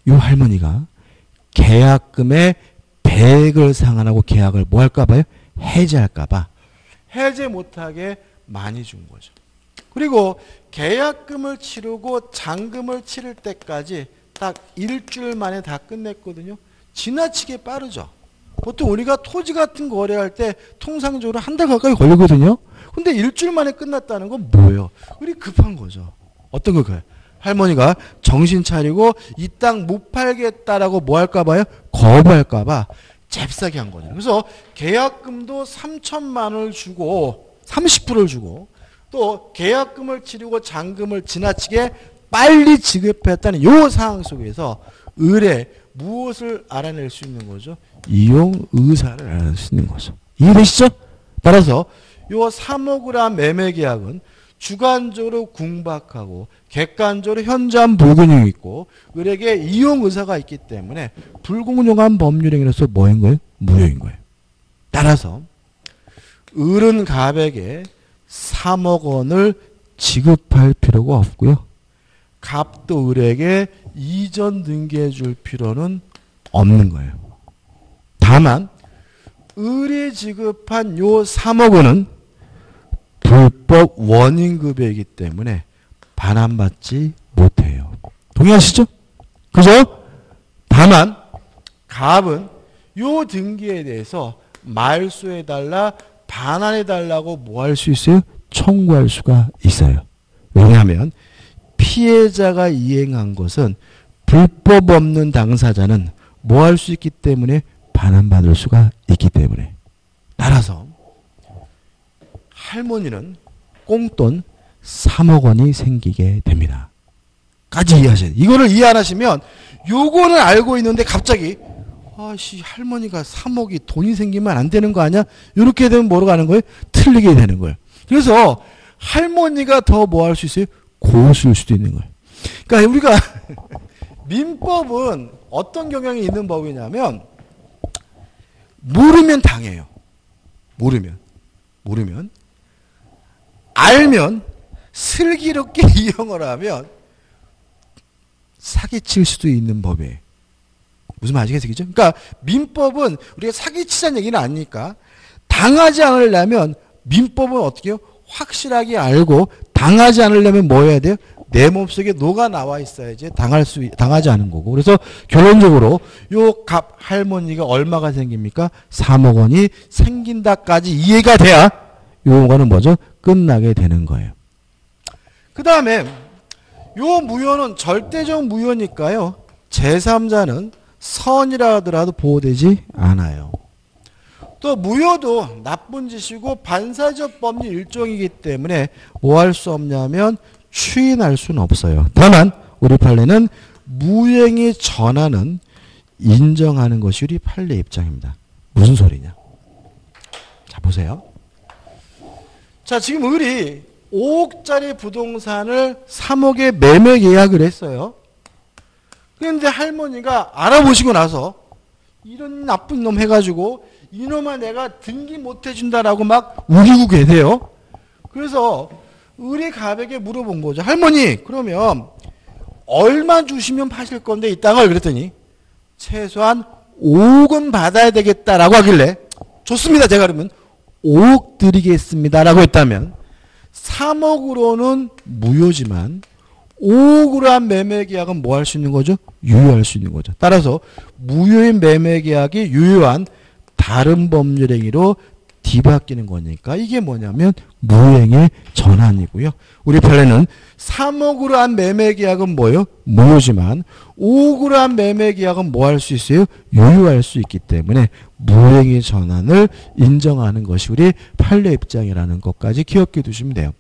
이 할머니가 계약금의 배액을 상환하고 계약을 뭐 할까봐요? 해지할까봐. 해제 못하게 많이 준 거죠. 그리고 계약금을 치르고 잔금을 치를 때까지 딱 일주일 만에 다 끝냈거든요. 지나치게 빠르죠. 보통 우리가 토지 같은 거래할 때 통상적으로 한 달 가까이 걸리거든요. 근데 일주일 만에 끝났다는 건 뭐예요? 우리 급한 거죠. 어떤 걸까요? 할머니가 정신 차리고 이 땅 못 팔겠다라고 뭐 할까 봐요? 거부할까 봐 잽싸게 한 거죠. 그래서 계약금도 삼천만 원을 주고 삼십 퍼센트를 주고 또 계약금을 치르고 잔금을 지나치게 빨리 지급했다는 이 상황 속에서 을의 무엇을 알아낼 수 있는 거죠? 이용의사를 알아낼 수 있는 거죠. 이해되시죠? 따라서 이 삼억을 한 매매계약은 주관적으로 궁박하고 객관적으로 현저한 불균형이 있고 을에게 이용의사가 있기 때문에 불공정한 법률행위로서 뭐인 거예요? 무효인 거예요. 따라서 을은 갑에게 삼억 원을 지급할 필요가 없고요. 갑도 을에게 이전 등기해 줄 필요는 없는 거예요. 다만 을이 지급한 요 삼억 원은 불법 원인급여이기 때문에 반환받지 못해요. 동의하시죠? 그죠? 다만 갑은 요 등기에 대해서 말소해달라 반환해달라고 뭐 할 수 있어요? 청구할 수가 있어요. 왜냐하면 피해자가 이행한 것은 불법 없는 당사자는 뭐 할 수 있기 때문에 반환받을 수가 있기 때문에 따라서 할머니는 꽁돈 삼억 원이 생기게 됩니다. 까지 이해하셔야 돼요. 이거를 이해 안 하시면 요거는 알고 있는데 갑자기 아씨 할머니가 삼억이 돈이 생기면 안 되는 거 아니야? 이렇게 되면 뭐로 가는 거예요? 틀리게 되는 거예요. 그래서 할머니가 더 뭐 할 수 있어요? 고수일 수도 있는 거예요. 그러니까 우리가 민법은 어떤 경향이 있는 법이냐면 모르면 당해요. 모르면. 모르면. 알면 슬기롭게 이용을 하면 사기칠 수도 있는 법이에요. 무슨 말인지 아시겠죠? 그러니까 민법은 우리가 사기치자는 얘기는 아니니까 당하지 않으려면 민법은 어떻게 해요? 확실하게 알고 당하지 않으려면 뭐 해야 돼요? 내 몸속에 녹아 나와 있어야지 당할 수, 당하지 않은 거고. 그래서 결론적으로 요 갑 할머니가 얼마가 생깁니까? 삼억 원이 생긴다까지 이해가 돼야 요거는 뭐죠? 끝나게 되는 거예요. 그 다음에 요 무효는 절대적 무효니까요. 제삼자는 선이라 하더라도 보호되지 않아요. 또 무효도 나쁜 짓이고 반사적 법리 일종이기 때문에 뭐 할 수 없냐면 추인할 수는 없어요. 다만 우리 판례는 무행의 전환은 인정하는 것이 우리 판례 입장입니다. 무슨 소리냐? 자 보세요. 자 지금 을이 오억짜리 부동산을 삼억에 매매 계약을 했어요. 그런데 할머니가 알아보시고 나서 이런 나쁜 놈 해가지고 이놈아 내가 등기 못 해준다라고 막 우기고 계세요. 그래서 을이 갑에게 물어본 거죠. 할머니 그러면 얼마 주시면 파실 건데 이 땅을? 그랬더니 최소한 오억은 받아야 되겠다라고 하길래 좋습니다. 제가 그러면 오억 드리겠습니다라고 했다면 삼억으로는 무효지만 오억으로 한 매매계약은 뭐 할 수 있는 거죠? 유효할 수 있는 거죠. 따라서 무효인 매매계약이 유효한 다른 법률 행위로 뒤바뀌는 거니까 이게 뭐냐면 무효행의 전환이고요. 우리 판례는 삼억으로 한 매매계약은 뭐예요? 무효지만 오억으로 한 매매계약은 뭐 할 수 있어요? 유효할 수 있기 때문에 무효행의 전환을 인정하는 것이 우리 판례 입장이라는 것까지 기억해 두시면 돼요.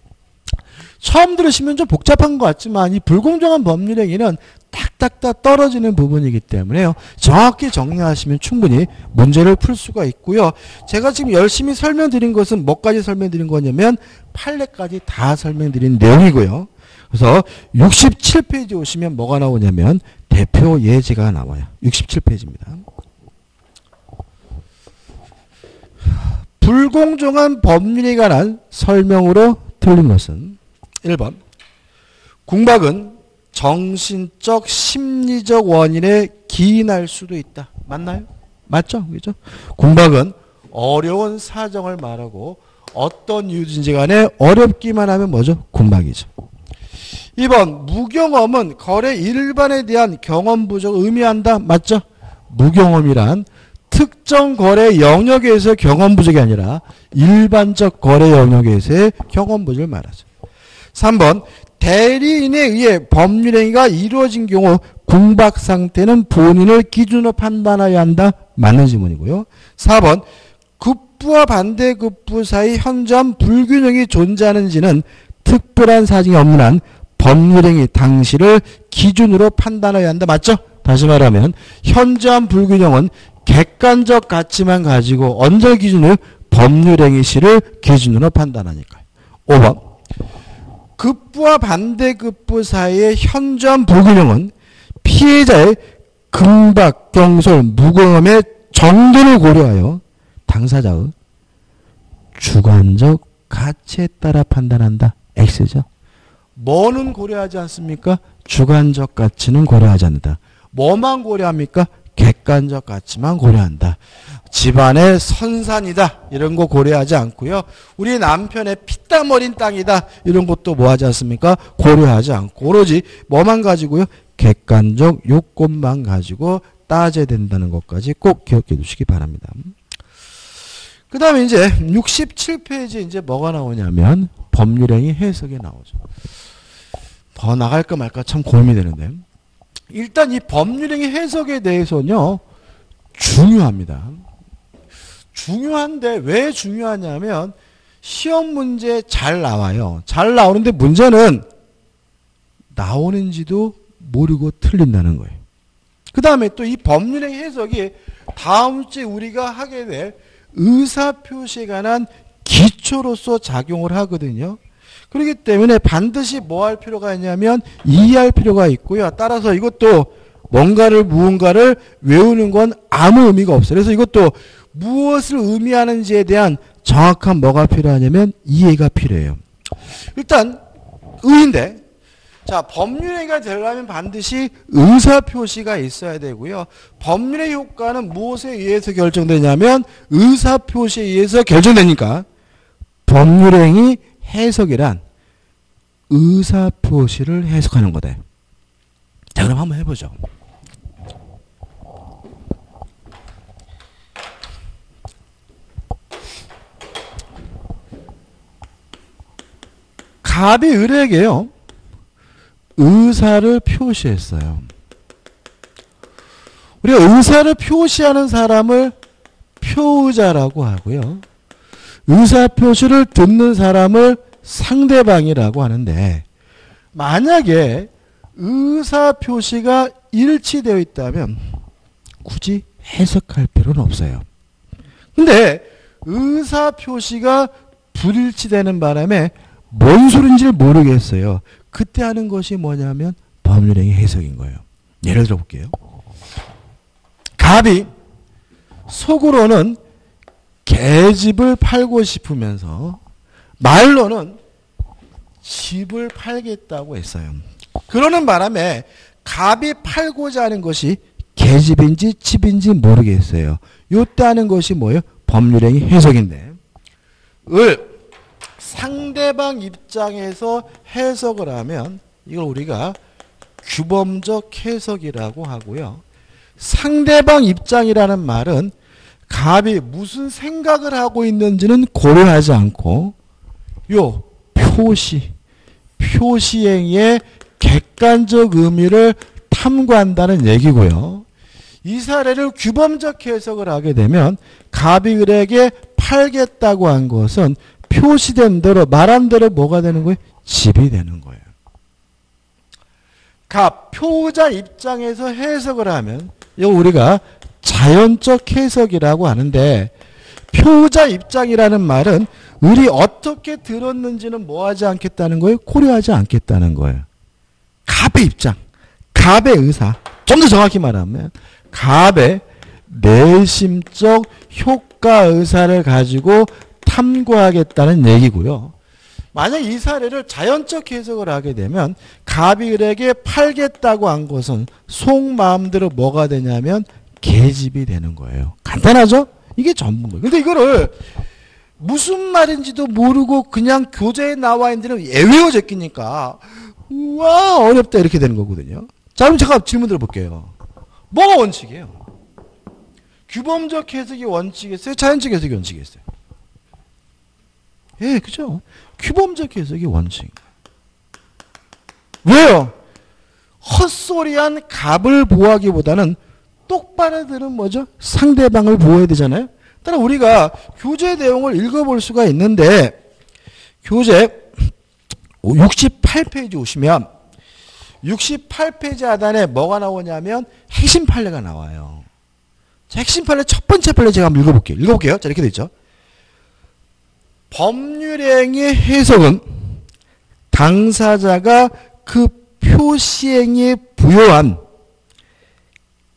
처음 들으시면 좀 복잡한 것 같지만 이 불공정한 법률 행위는 딱딱딱 떨어지는 부분이기 때문에요. 정확히 정리하시면 충분히 문제를 풀 수가 있고요. 제가 지금 열심히 설명드린 것은 뭐까지 설명드린 거냐면 판례까지 다 설명드린 내용이고요. 그래서 육십칠 페이지 오시면 뭐가 나오냐면 대표 예제가 나와요. 육십칠 페이지입니다. 불공정한 법률에 관한 설명으로 틀린 것은 일 번 궁박은 정신적 심리적 원인에 기인할 수도 있다. 맞나요? 맞죠? 그렇죠? 궁박은 어려운 사정을 말하고 어떤 이유든지 간에 어렵기만 하면 뭐죠? 궁박이죠. 이 번 무경험은 거래 일반에 대한 경험 부족을 의미한다. 맞죠? 무경험이란 특정 거래 영역에서 경험 부족이 아니라 일반적 거래 영역에서의 경험 부족을 말하죠. 삼 번 대리인에 의해 법률행위가 이루어진 경우 궁박 상태는 본인을 기준으로 판단해야 한다. 맞는 질문이고요. 사 번 급부와 반대급부 사이 현저한 불균형이 존재하는지는 특별한 사정이 없는 한 법률행위 당시를 기준으로 판단해야 한다. 맞죠? 다시 말하면 현저한 불균형은 객관적 가치만 가지고 언제 기준을 법률행위 시를 기준으로 판단하니까요. 오 번 급부와 반대급부 사이의 현저한 불균형은 피해자의 금박, 경솔, 무경험의 정도를 고려하여 당사자의 주관적 가치에 따라 판단한다. X죠. 뭐는 고려하지 않습니까? 주관적 가치는 고려하지 않는다. 뭐만 고려합니까? 객관적 가치만 고려한다. 집안의 선산이다 이런 거 고려하지 않고요. 우리 남편의 피땀 어린 땅이다 이런 것도 뭐 하지 않습니까? 고려하지 않고 오로지 뭐만 가지고요? 객관적 요건만 가지고 따져야 된다는 것까지 꼭 기억해 주시기 바랍니다. 그 다음에 이제 육십칠 페이지 이제 뭐가 나오냐면 법률행위 해석이 나오죠. 더 나갈까 말까 참 고민이 되는데 일단 이 법률행위 해석에 대해서는요. 중요합니다. 중요한데 왜 중요하냐면 시험 문제 잘 나와요. 잘 나오는데 문제는 나오는지도 모르고 틀린다는 거예요. 그 다음에 또 이 법률행위 해석이 다음 주에 우리가 하게 될 의사표시에 관한 기초로서 작용을 하거든요. 그렇기 때문에 반드시 뭐 할 필요가 있냐면 이해할 필요가 있고요. 따라서 이것도 뭔가를 무언가를 외우는 건 아무 의미가 없어요. 그래서 이것도 무엇을 의미하는지에 대한 정확한 뭐가 필요하냐면 이해가 필요해요. 일단 의인데, 자, 법률행위가 되려면 반드시 의사표시가 있어야 되고요. 법률의 효과는 무엇에 의해서 결정되냐면 의사표시에 의해서 결정되니까 법률행위 해석이란 의사표시를 해석하는 거다. 자, 그럼 한번 해보죠. 갑이 을에게요, 의사를 표시했어요. 우리가 의사를 표시하는 사람을 표의자라고 하고요. 의사표시를 듣는 사람을 상대방이라고 하는데, 만약에 의사표시가 일치되어 있다면 굳이 해석할 필요는 없어요. 근데 의사표시가 불일치되는 바람에 뭔 소린지 모르겠어요. 그때 하는 것이 뭐냐면 법률행위 해석인 거예요. 예를 들어 볼게요. 갑이 속으로는 개집을 팔고 싶으면서 말로는 집을 팔겠다고 했어요. 그러는 바람에 갑이 팔고자 하는 것이 개집인지 집인지 모르겠어요. 요때 하는 것이 뭐예요? 법률행위 해석인데, 을 상대방 입장에서 해석을 하면 이걸 우리가 규범적 해석이라고 하고요. 상대방 입장이라는 말은 갑이 무슨 생각을 하고 있는지는 고려하지 않고 요 표시, 표시행위의 객관적 의미를 탐구한다는 얘기고요. 이 사례를 규범적 해석을 하게 되면 갑이 을에게 팔겠다고 한 것은 표시된 대로, 말한 대로 뭐가 되는 거예요? 집이 되는 거예요. 갑, 표자 입장에서 해석을 하면 이거 우리가 자연적 해석이라고 하는데, 표자 입장이라는 말은 을이 어떻게 들었는지는 뭐 하지 않겠다는 거예요? 고려하지 않겠다는 거예요. 갑의 입장, 갑의 의사, 좀 더 정확히 말하면 갑의 내심적 효과 의사를 가지고 탐구하겠다는 얘기고요. 만약 이 사례를 자연적 해석을 하게 되면 갑이 을에게 팔겠다고 한 것은 속마음대로 뭐가 되냐면 개집이 되는 거예요. 간단하죠? 이게 전부인 거예요. 근데 이거를 무슨 말인지도 모르고 그냥 교재에 나와 있는 대로 예외어제 끼니까 우와 어렵다 이렇게 되는 거거든요. 자, 그럼 제가 질문 들어볼게요. 뭐가 원칙이에요? 규범적 해석이 원칙이었어요? 자연적 해석이 원칙이었어요? 예, 그죠? 규범적 해석이 원칙입니다. 왜요? 헛소리한 갑을 보호하기보다는 똑바로 들은 뭐죠? 상대방을 보호해야 되잖아요. 따라 우리가 교재 내용을 읽어볼 수가 있는데, 교재 육십팔 페이지 오시면 육십팔 페이지 하단에 뭐가 나오냐면 핵심 판례가 나와요. 자, 핵심 판례 첫 번째 판례 제가 한번 읽어볼게요. 읽어볼게요. 자, 이렇게 돼 있죠. 법률행위의 해석은 당사자가 그 표시행위에 부여한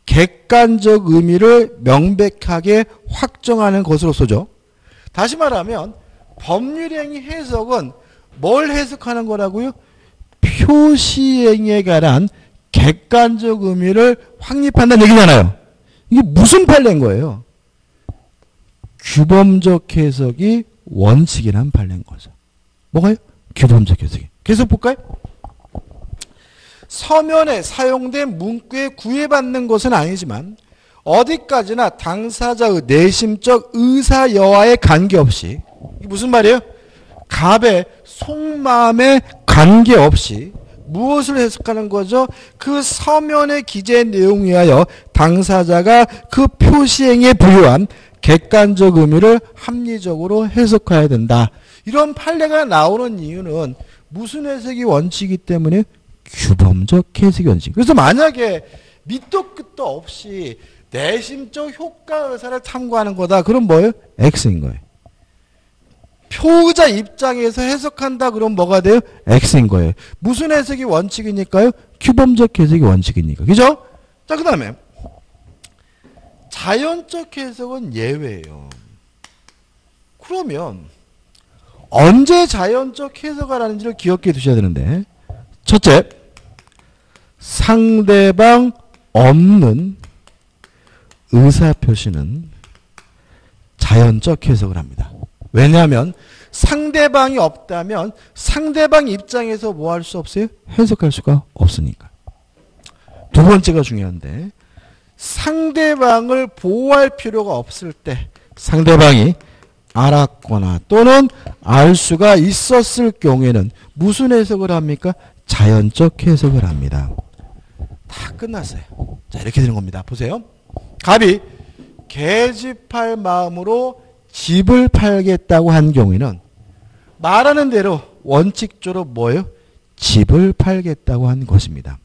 객관적 의미를 명백하게 확정하는 것으로서죠. 다시 말하면 법률행위 해석은 뭘 해석하는 거라고요? 표시행위에 관한 객관적 의미를 확립한다는 얘기잖아요. 이게 무슨 판례인 거예요? 규범적 해석이 원칙이란 판례인 거죠. 뭐가요? 규범적 해석이. 계속 볼까요? 서면에 사용된 문구에 구애받는 것은 아니지만 어디까지나 당사자의 내심적 의사 여하에 관계없이, 이게 무슨 말이에요? 갑의 속마음에 관계없이 무엇을 해석하는 거죠? 그 서면에 기재한 내용에 의하여 당사자가 그 표시행위에 부여한 객관적 의미를 합리적으로 해석해야 된다. 이런 판례가 나오는 이유는 무슨 해석이 원칙이기 때문에 규범적 해석이 원칙. 그래서 만약에 밑도 끝도 없이 내심적 효과 의사를 탐구하는 거다. 그럼 뭐예요? X인 거예요. 표의자 입장에서 해석한다 그러면 뭐가 돼요? X인 거예요. 무슨 해석이 원칙이니까요? 규범적 해석이 원칙이니까. 그죠? 자, 그 다음에 자연적 해석은 예외예요. 그러면 언제 자연적 해석을 하는지를 기억해 두셔야 되는데, 첫째, 상대방 없는 의사표시는 자연적 해석을 합니다. 왜냐하면 상대방이 없다면 상대방 입장에서 뭐 할 수 없어요? 해석할 수가 없으니까. 두 번째가 중요한데, 상대방을 보호할 필요가 없을 때, 상대방이 알았거나 또는 알 수가 있었을 경우에는 무슨 해석을 합니까? 자연적 해석을 합니다. 다 끝났어요. 자, 이렇게 되는 겁니다. 보세요. 갑이 계집할 마음으로 집을 팔겠다고 한 경우에는 말하는 대로 원칙적으로 뭐예요? 집을 팔겠다고 한 것입니다.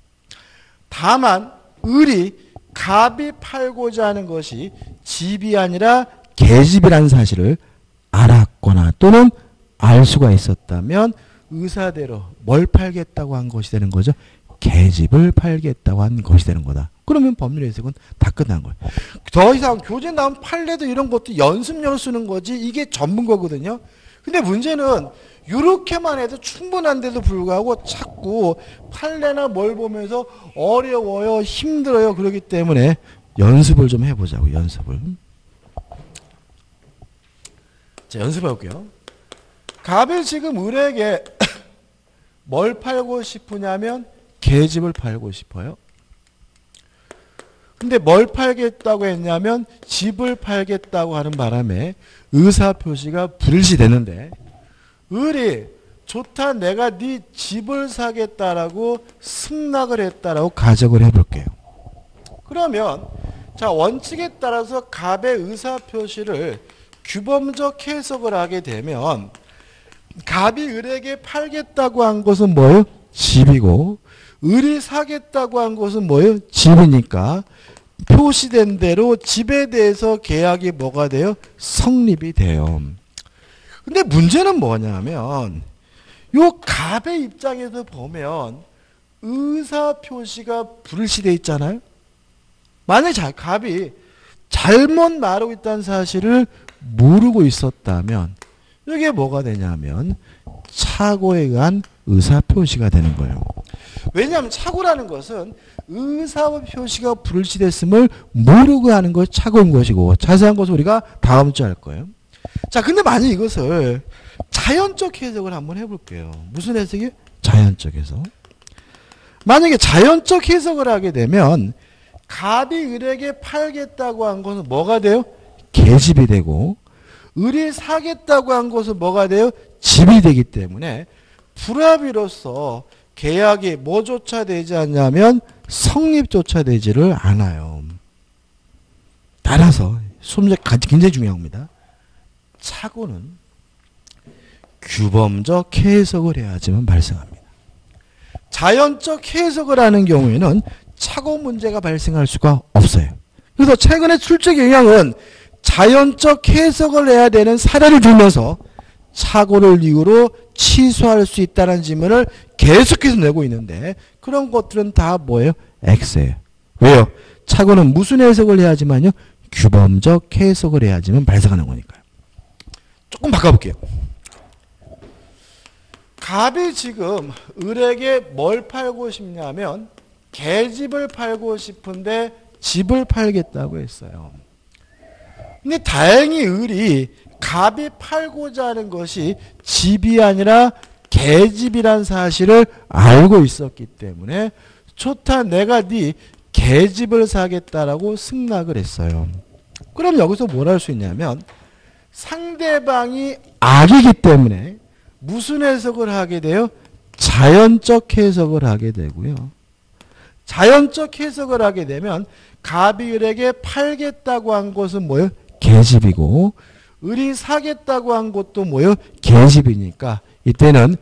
다만 을이 갑이 팔고자 하는 것이 집이 아니라 계집이라는 사실을 알았거나 또는 알 수가 있었다면 의사대로 뭘 팔겠다고 한 것이 되는 거죠? 계집을 팔겠다고 한 것이 되는 거다. 그러면 법률 해석은 다 끝난 거예요. 더 이상 교재 나온 판례도 이런 것도 연습용으로 쓰는 거지 이게 전문거거든요. 근데 문제는 이렇게만 해도 충분한데도 불구하고 자꾸 판례나 뭘 보면서 어려워요, 힘들어요. 그러기 때문에 연습을 좀 해보자고, 연습을. 자, 연습해볼게요. 갑이 지금 을에게 뭘 팔고 싶으냐면 계집을 팔고 싶어요. 근데 뭘 팔겠다고 했냐면 집을 팔겠다고 하는 바람에 의사표시가 불일시되는데, 을이 좋다, 내가 네 집을 사겠다라고 승낙을 했다라고 가정을 해볼게요. 그러면 자, 원칙에 따라서 갑의 의사표시를 규범적 해석을 하게 되면 갑이 을에게 팔겠다고 한 것은 뭐예요? 집이고, 을이 사겠다고 한 것은 뭐예요? 집이니까 표시된 대로 집에 대해서 계약이 뭐가 돼요? 성립이 돼요. 근데 문제는 뭐냐면 요 갑의 입장에서 보면 의사표시가 불일시되어 있잖아요. 만약에 갑이 잘못 말하고 있다는 사실을 모르고 있었다면 이게 뭐가 되냐면 착오에 의한 의사표시가 되는 거예요. 왜냐하면 착오라는 것은 의사표시가 불일시됐음을 모르고 하는 것이 착오인 것이고, 자세한 것은 우리가 다음 주에 할 거예요. 자, 근데 만약 이것을 자연적 해석을 한번 해볼게요. 무슨 해석이에요? 자연적 해석. 만약에 자연적 해석을 하게 되면 갑이 을에게 팔겠다고 한 것은 뭐가 돼요? 계집이 되고, 을이 사겠다고 한 것은 뭐가 돼요? 집이 되기 때문에 불합의로서 계약이 뭐조차 되지 않냐면 성립조차 되지를 않아요. 따라서 굉장히 중요합니다. 착오는 규범적 해석을 해야지만 발생합니다. 자연적 해석을 하는 경우에는 착오 문제가 발생할 수가 없어요. 그래서 최근의 출제 경향은 자연적 해석을 해야 되는 사례를 들면서 착오를 이유로 취소할 수 있다는 지문을 계속해서 내고 있는데, 그런 것들은 다 뭐예요? X예요. 왜요? 착오는 무슨 해석을 해야지만요? 규범적 해석을 해야지만 발생하는 거니까요. 조금 바꿔볼게요. 갑이 지금 을에게 뭘 팔고 싶냐면 계집을 팔고 싶은데 집을 팔겠다고 했어요. 근데 다행히 을이 갑이 팔고자 하는 것이 집이 아니라 계집이란 사실을 알고 있었기 때문에 좋다, 내가 네 계집을 사겠다라고 승낙을 했어요. 그럼 여기서 뭘 할 수 있냐면 상대방이 악이기 때문에 무슨 해석을 하게 돼요? 자연적 해석을 하게 되고요. 자연적 해석을 하게 되면 갑이 을에게 팔겠다고 한 것은 뭐예요? 계집이고, 을이 사겠다고 한 것도 뭐예요? 계집이니까 이때는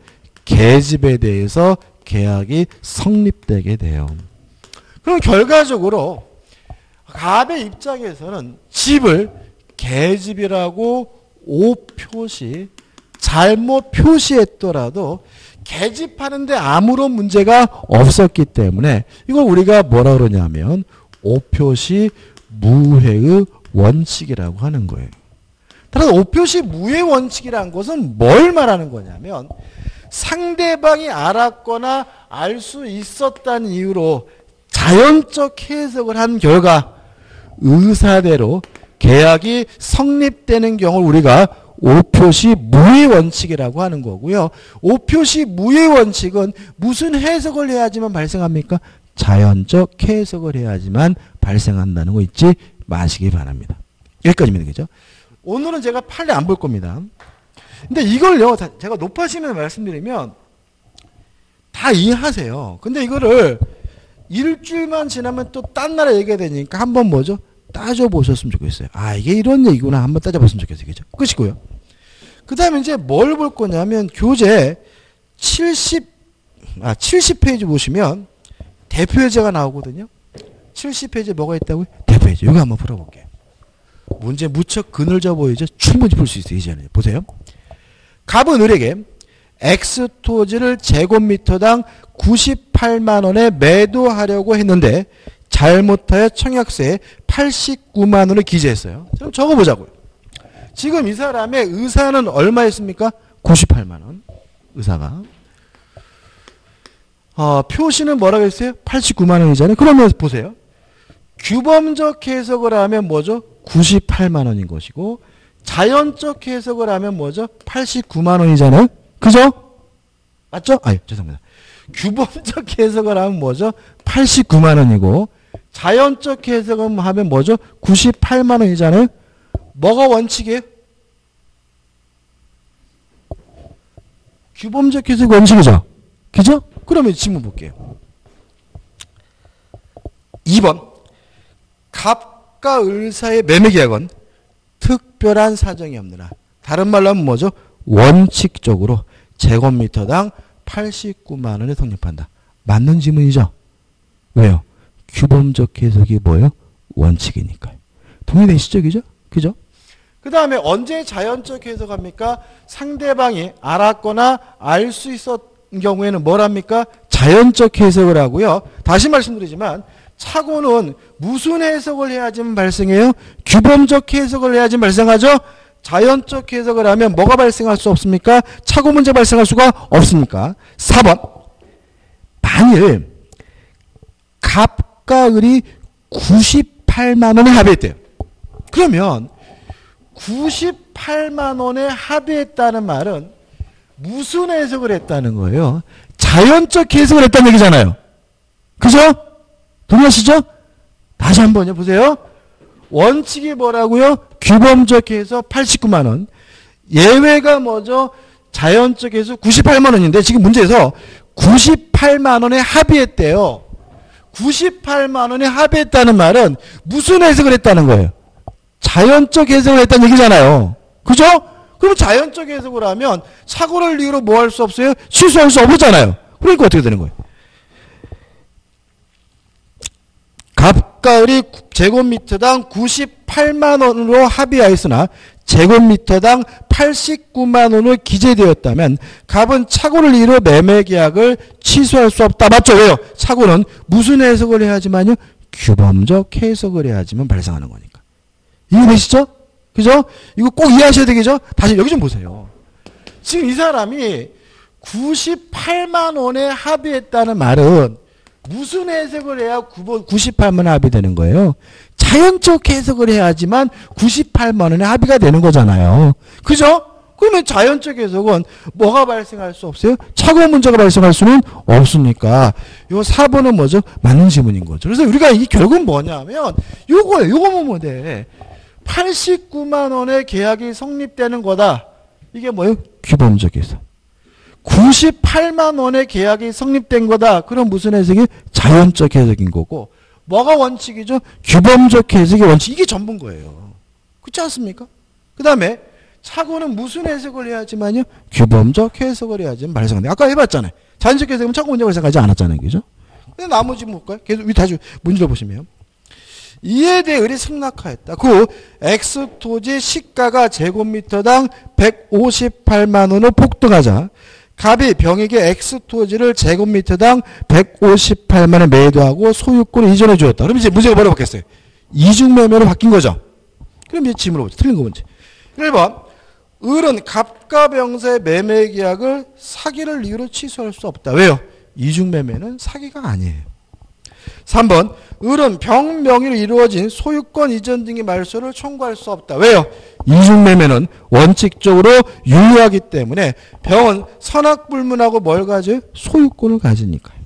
계집에 대해서 계약이 성립되게 돼요. 그럼 결과적으로 갑의 입장에서는 집을 계집이라고 오표시 잘못 표시했더라도 개집하는데 아무런 문제가 없었기 때문에 이걸 우리가 뭐라 그러냐면 오표시 무효의 원칙이라고 하는 거예요. 따라서 오표시 무효의 원칙이라는 것은 뭘 말하는 거냐면 상대방이 알았거나 알 수 있었다는 이유로 자연적 해석을 한 결과 의사대로 계약이 성립되는 경우를 우리가 오표시 무효의 원칙이라고 하는 거고요. 오표시 무효의 원칙은 무슨 해석을 해야지만 발생합니까? 자연적 해석을 해야지만 발생한다는 거 잊지 마시기 바랍니다. 여기까지입니다. 그죠? 오늘은 제가 판례 안 볼 겁니다. 근데 이걸요, 제가 높아지면 말씀드리면 다 이해하세요. 근데 이거를 일주일만 지나면 또 딴 나라 얘기가 되니까 한번 뭐죠? 따져보셨으면 좋겠어요. 아, 이게 이런 얘기구나. 한번 따져봤으면 좋겠어요. 그죠? 끝이고요. 그 다음에 이제 뭘 볼 거냐면 교재 칠십, 아, 칠십 페이지 보시면 대표예제가 나오거든요. 칠십 페이지에 뭐가 있다고요? 대표예제. 이거 한번 풀어볼게요. 문제 무척 그늘져 보이죠? 충분히 풀 수 있어요. 이제는. 보세요. 갑은 을에게 X 토지를 제곱미터당 구십팔만 원에 매도하려고 했는데 잘못하여 청약세에 팔십구만 원을 기재했어요. 그럼 적어보자고요. 지금 이 사람의 의사는 얼마였습니까? 구십팔만 원. 의사가. 어, 표시는 뭐라고 했어요? 팔십구만 원이잖아요. 그러면 보세요. 규범적 해석을 하면 뭐죠? 구십팔만 원인 것이고 자연적 해석을 하면 뭐죠? 팔십구만 원이잖아요. 그죠? 맞죠? 아유, 죄송합니다. 규범적 해석을 하면 뭐죠? 팔십구만 원이고 자연적 해석을 하면 뭐죠? 구십팔만 원이잖아요. 뭐가 원칙이에요? 규범적 해석 원칙이죠. 그죠? 그러면 질문 볼게요. 이 번 갑과 을 사이의 매매계약은 특별한 사정이 없느라 다른 말로 하면 뭐죠? 원칙적으로 제곱미터당 팔십구만 원에 성립한다. 맞는 지문이죠? 왜요? 규범적 해석이 뭐예요? 원칙이니까요. 동의되시죠? 그죠? 그죠? 그 다음에 언제 자연적 해석합니까? 상대방이 알았거나 알 수 있었던 경우에는 뭘 합니까? 자연적 해석을 하고요. 다시 말씀드리지만 착오는 무슨 해석을 해야지만 발생해요? 규범적 해석을 해야지만 발생하죠? 자연적 해석을 하면 뭐가 발생할 수 없습니까? 착오 문제 발생할 수가 없습니까? 사 번. 만일 갑과 을이 구십팔만 원에 합의했대요. 그러면 구십팔만 원에 합의했다는 말은 무슨 해석을 했다는 거예요? 자연적 해석을 했다는 얘기잖아요. 그죠? 동의하시죠? 다시 한번요. 보세요. 원칙이 뭐라고요? 규범적 해석 팔십구만 원. 예외가 뭐죠? 자연적 해석 구십팔만 원인데 지금 문제에서 구십팔만 원에 합의했대요. 구십팔만 원에 합의했다는 말은 무슨 해석을 했다는 거예요? 자연적 해석을 했다는 얘기잖아요. 그죠? 그럼 자연적 해석을 하면 착오를 이유로 뭐 할 수 없어요? 취소할 수 없잖아요. 그러니까 어떻게 되는 거예요? 갑과 을이 제곱미터당 구십팔만 원으로 합의하였으나 제곱미터당 팔십구만 원으로 기재되었다면 갑은 착오를 이유로 매매계약을 취소할 수 없다. 맞죠? 왜요? 착오는 무슨 해석을 해야지만요? 규범적 해석을 해야지만 발생하는 거니까. 이해되시죠? 그죠? 이거 꼭 이해하셔야 되겠죠? 다시 여기 좀 보세요. 지금 이 사람이 구십팔만 원에 합의했다는 말은 무슨 해석을 해야 구십팔만 원에 합의되는 거예요? 자연적 해석을 해야지만 구십팔만 원에 합의가 되는 거잖아요. 그죠? 그러면 자연적 해석은 뭐가 발생할 수 없어요? 착오 문제가 발생할 수는 없으니까. 요 사 번은 뭐죠? 맞는 지문인 거죠. 그래서 우리가 이 결국은 뭐냐면 요거예요. 요거면 뭐 돼? 팔십구만 원의 계약이 성립되는 거다. 이게 뭐예요? 규범적 해석. 구십팔만 원의 계약이 성립된 거다. 그럼 무슨 해석이? 자연적 해석인 거고. 뭐가 원칙이죠? 규범적 해석의 원칙. 이게 전부인 거예요. 그렇지 않습니까? 그 다음에 착오는 무슨 해석을 해야지만요? 규범적 해석을 해야지만 발생한다. 아까 해봤잖아요. 자연적 해석은 착오 문제가 발생하지 않았잖아요. 그죠? 근데 나머지 볼까요? 계속 다시 문제를 보시면 이에 대해 을이 승낙하였다. 구. X 토지 시가가 제곱미터당 백오십팔만 원으로 폭등하자 갑이 병에게 X 토지를 제곱미터당 백오십팔만 원에 매도하고 소유권을 이전해 주었다. 그럼 이제 문제가 뭐라고 바뀌었어요? 이중매매로 바뀐 거죠. 그럼 이제 질문을 보죠. 틀린 거 문제. 일 번. 을은 갑과 병사의 매매계약을 사기를 이유로 취소할 수 없다. 왜요? 이중매매는 사기가 아니에요. 삼 번. 을은 병 명의로 이루어진 소유권 이전 등의 말소를 청구할 수 없다. 왜요? 이중매매는 원칙적으로 유효하기 때문에 병은 선악불문하고 뭘 가져요? 소유권을 가지니까요.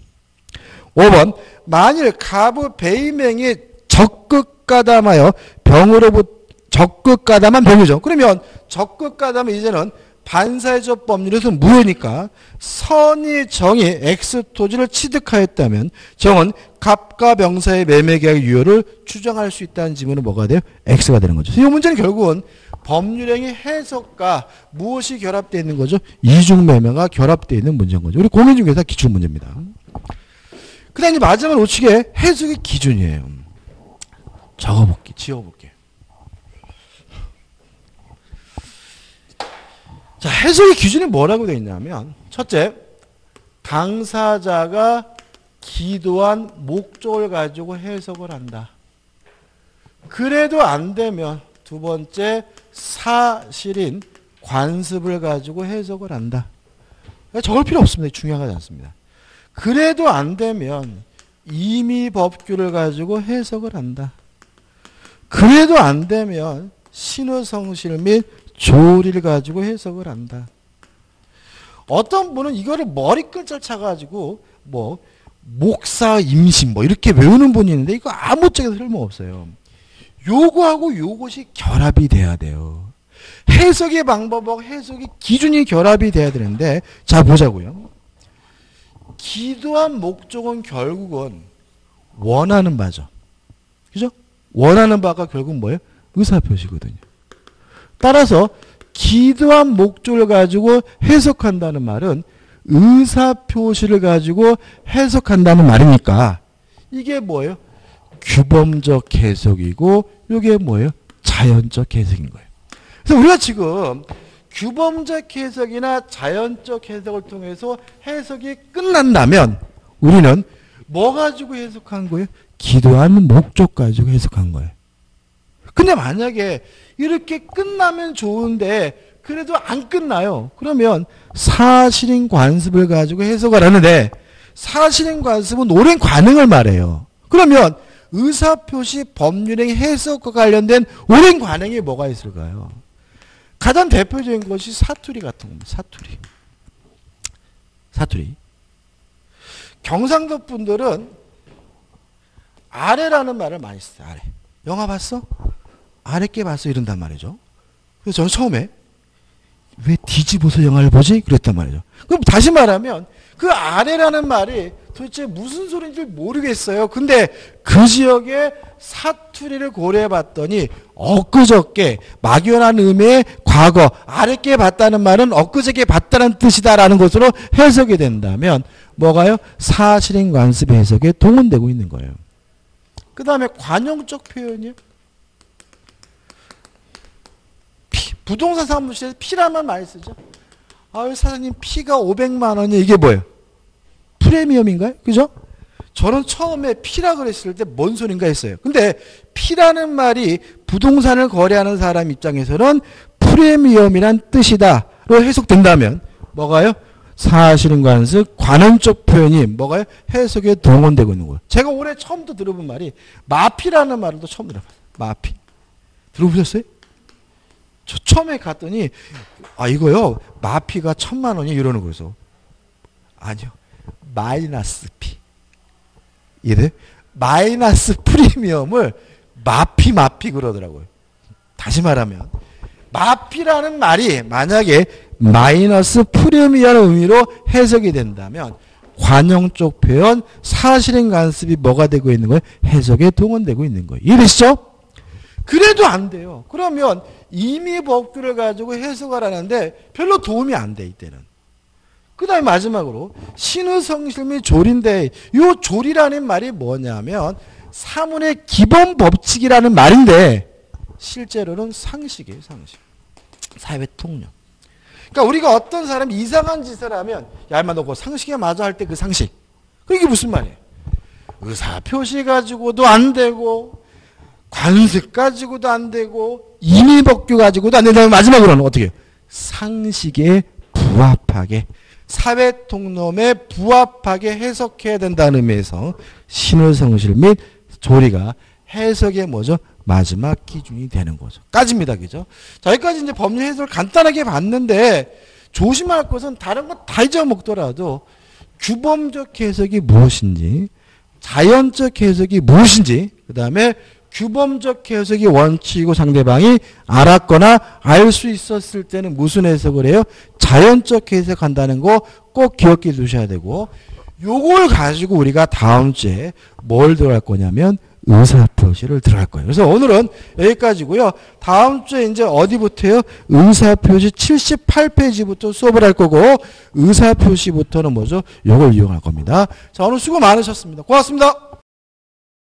오 번. 만일 갑의 배임행위 적극 가담하여 병으로부터 적극 가담한 병이죠. 그러면 적극 가담은 이제는 반사회적 법률에서 무효니까 선의 정이 X토지를 취득하였다면 정은 갑과 병사의 매매계약 유효를 주장할 수 있다는 지문은 뭐가 돼요? X가 되는 거죠. 이 문제는 결국은 법률행위 해석과 무엇이 결합되어 있는 거죠? 이중매매가 결합되어 있는 문제인 거죠. 우리 공인중개사 기출문제입니다. 그 다음에 마지막으로 우측에 해석의 기준이에요. 적어볼게, 지워볼게. 자, 해석의 기준이 뭐라고 되어 있냐면, 첫째, 당사자가 기도한 목적을 가지고 해석을 한다. 그래도 안 되면 두 번째, 사실인 관습을 가지고 해석을 한다. 적을 필요 없습니다. 중요하지 않습니다. 그래도 안 되면 임의 법규를 가지고 해석을 한다. 그래도 안 되면 신의성실 및 조리를 가지고 해석을 한다. 어떤 분은 이거를 머리글자를 차가지고 뭐 목사 임신 뭐 이렇게 외우는 분이 있는데 이거 아무 쪽에서 쓸모없어요. 요거하고 요것이 결합이 돼야 돼요. 해석의 방법하고 해석의 기준이 결합이 돼야 되는데 자 보자고요. 기도한 목적은 결국은 원하는 바죠. 그죠? 원하는 바가 결국 뭐예요? 의사표시거든요. 따라서 기도한 목적을 가지고 해석한다는 말은 의사표시를 가지고 해석한다는 말이니까 이게 뭐예요? 규범적 해석이고 이게 뭐예요? 자연적 해석인 거예요. 그래서 우리가 지금 규범적 해석이나 자연적 해석을 통해서 해석이 끝난다면 우리는 뭐 가지고 해석한 거예요? 기도한 목적 가지고 해석한 거예요. 근데 만약에 이렇게 끝나면 좋은데 그래도 안 끝나요. 그러면 사실인 관습을 가지고 해석을 하는데 사실인 관습은 옳은 관행을 말해요. 그러면 의사표시 법률의 해석과 관련된 옳은 관행이 뭐가 있을까요? 가장 대표적인 것이 사투리 같은 겁니다. 사투리. 사투리. 경상도 분들은 아래라는 말을 많이 쓰세요. 아래. 영화 봤어? 아랫게 봤어 이런단 말이죠. 그래서 저는 처음에 왜 뒤집어서 영화를 보지? 그랬단 말이죠. 그럼 다시 말하면 그 아래라는 말이 도대체 무슨 소리인지 모르겠어요. 근데 그 지역의 사투리를 고려해봤더니 엊그저께 막연한 의미의 과거 아랫게 봤다는 말은 엊그저께 봤다는 뜻이다라는 것으로 해석이 된다면 뭐가요? 사실인 관습 해석에 동원되고 있는 거예요. 그 다음에 관용적 표현이요. 부동산 사무실에서 피라면 많이 쓰죠. 아, 사장님 피가 오백만 원이 이게 뭐예요? 프리미엄인가요? 그죠? 저는 처음에 피라 그랬을 때 뭔 소린가 했어요. 근데 피라는 말이 부동산을 거래하는 사람 입장에서는 프리미엄이란 뜻이다로 해석된다면 뭐가요? 사실인 관습, 관원적 표현이 뭐가요? 해석에 동원되고 있는 거예요. 제가 올해 처음부터 들어본 말이 마피라는 말을 또 처음 들어봤어요. 마피. 들어보셨어요? 저 처음에 갔더니 아 이거요 마피가 천만 원이 이러는 거여서 아니요 마이너스 피 이래 마이너스 프리미엄을 마피 마피 그러더라고요. 다시 말하면 마피라는 말이 만약에 마이너스 프리미엄 의미로 해석이 된다면 관용적 표현 사실인 관습이 뭐가 되고 있는 거예요? 해석에 동원되고 있는 거예요. 이해되시죠? 그래도 안 돼요. 그러면 임의 법규를 가지고 해석을 하는데 별로 도움이 안 돼 이때는. 그 다음에 마지막으로 신의 성실 및 조리인데 이 조리라는 말이 뭐냐면 사문의 기본 법칙이라는 말인데 실제로는 상식이에요. 상식. 사회 통념. 그러니까 우리가 어떤 사람이 이상한 짓을 하면 야 인마 너 그거 상식에 맞아 할 때 그 상식. 그게 무슨 말이에요? 의사 표시 가지고도 안 되고 관세 가지고도 안 되고 임의법규 가지고도 안 된다면 마지막으로는 어떻게 해요? 상식에 부합하게 사회 통념에 부합하게 해석해야 된다는 의미에서 신의성실 및 조리가 해석의 뭐죠? 마지막 기준이 되는 거죠. 까지입니다. 그죠? 자, 여기까지 이제 법률 해석을 간단하게 봤는데 조심할 것은 다른 거 다 잊어먹더라도 규범적 해석이 무엇인지 자연적 해석이 무엇인지 그 다음에 규범적 해석이 원칙이고 상대방이 알았거나 알 수 있었을 때는 무슨 해석을 해요? 자연적 해석한다는 거 꼭 기억해 두셔야 되고 요걸 가지고 우리가 다음 주에 뭘 들어갈 거냐면 의사표시를 들어갈 거예요. 그래서 오늘은 여기까지고요. 다음 주에 이제 어디부터요? 의사표시 칠십팔 페이지부터 수업을 할 거고 의사표시부터는 뭐죠? 요걸 이용할 겁니다. 자, 오늘 수고 많으셨습니다. 고맙습니다.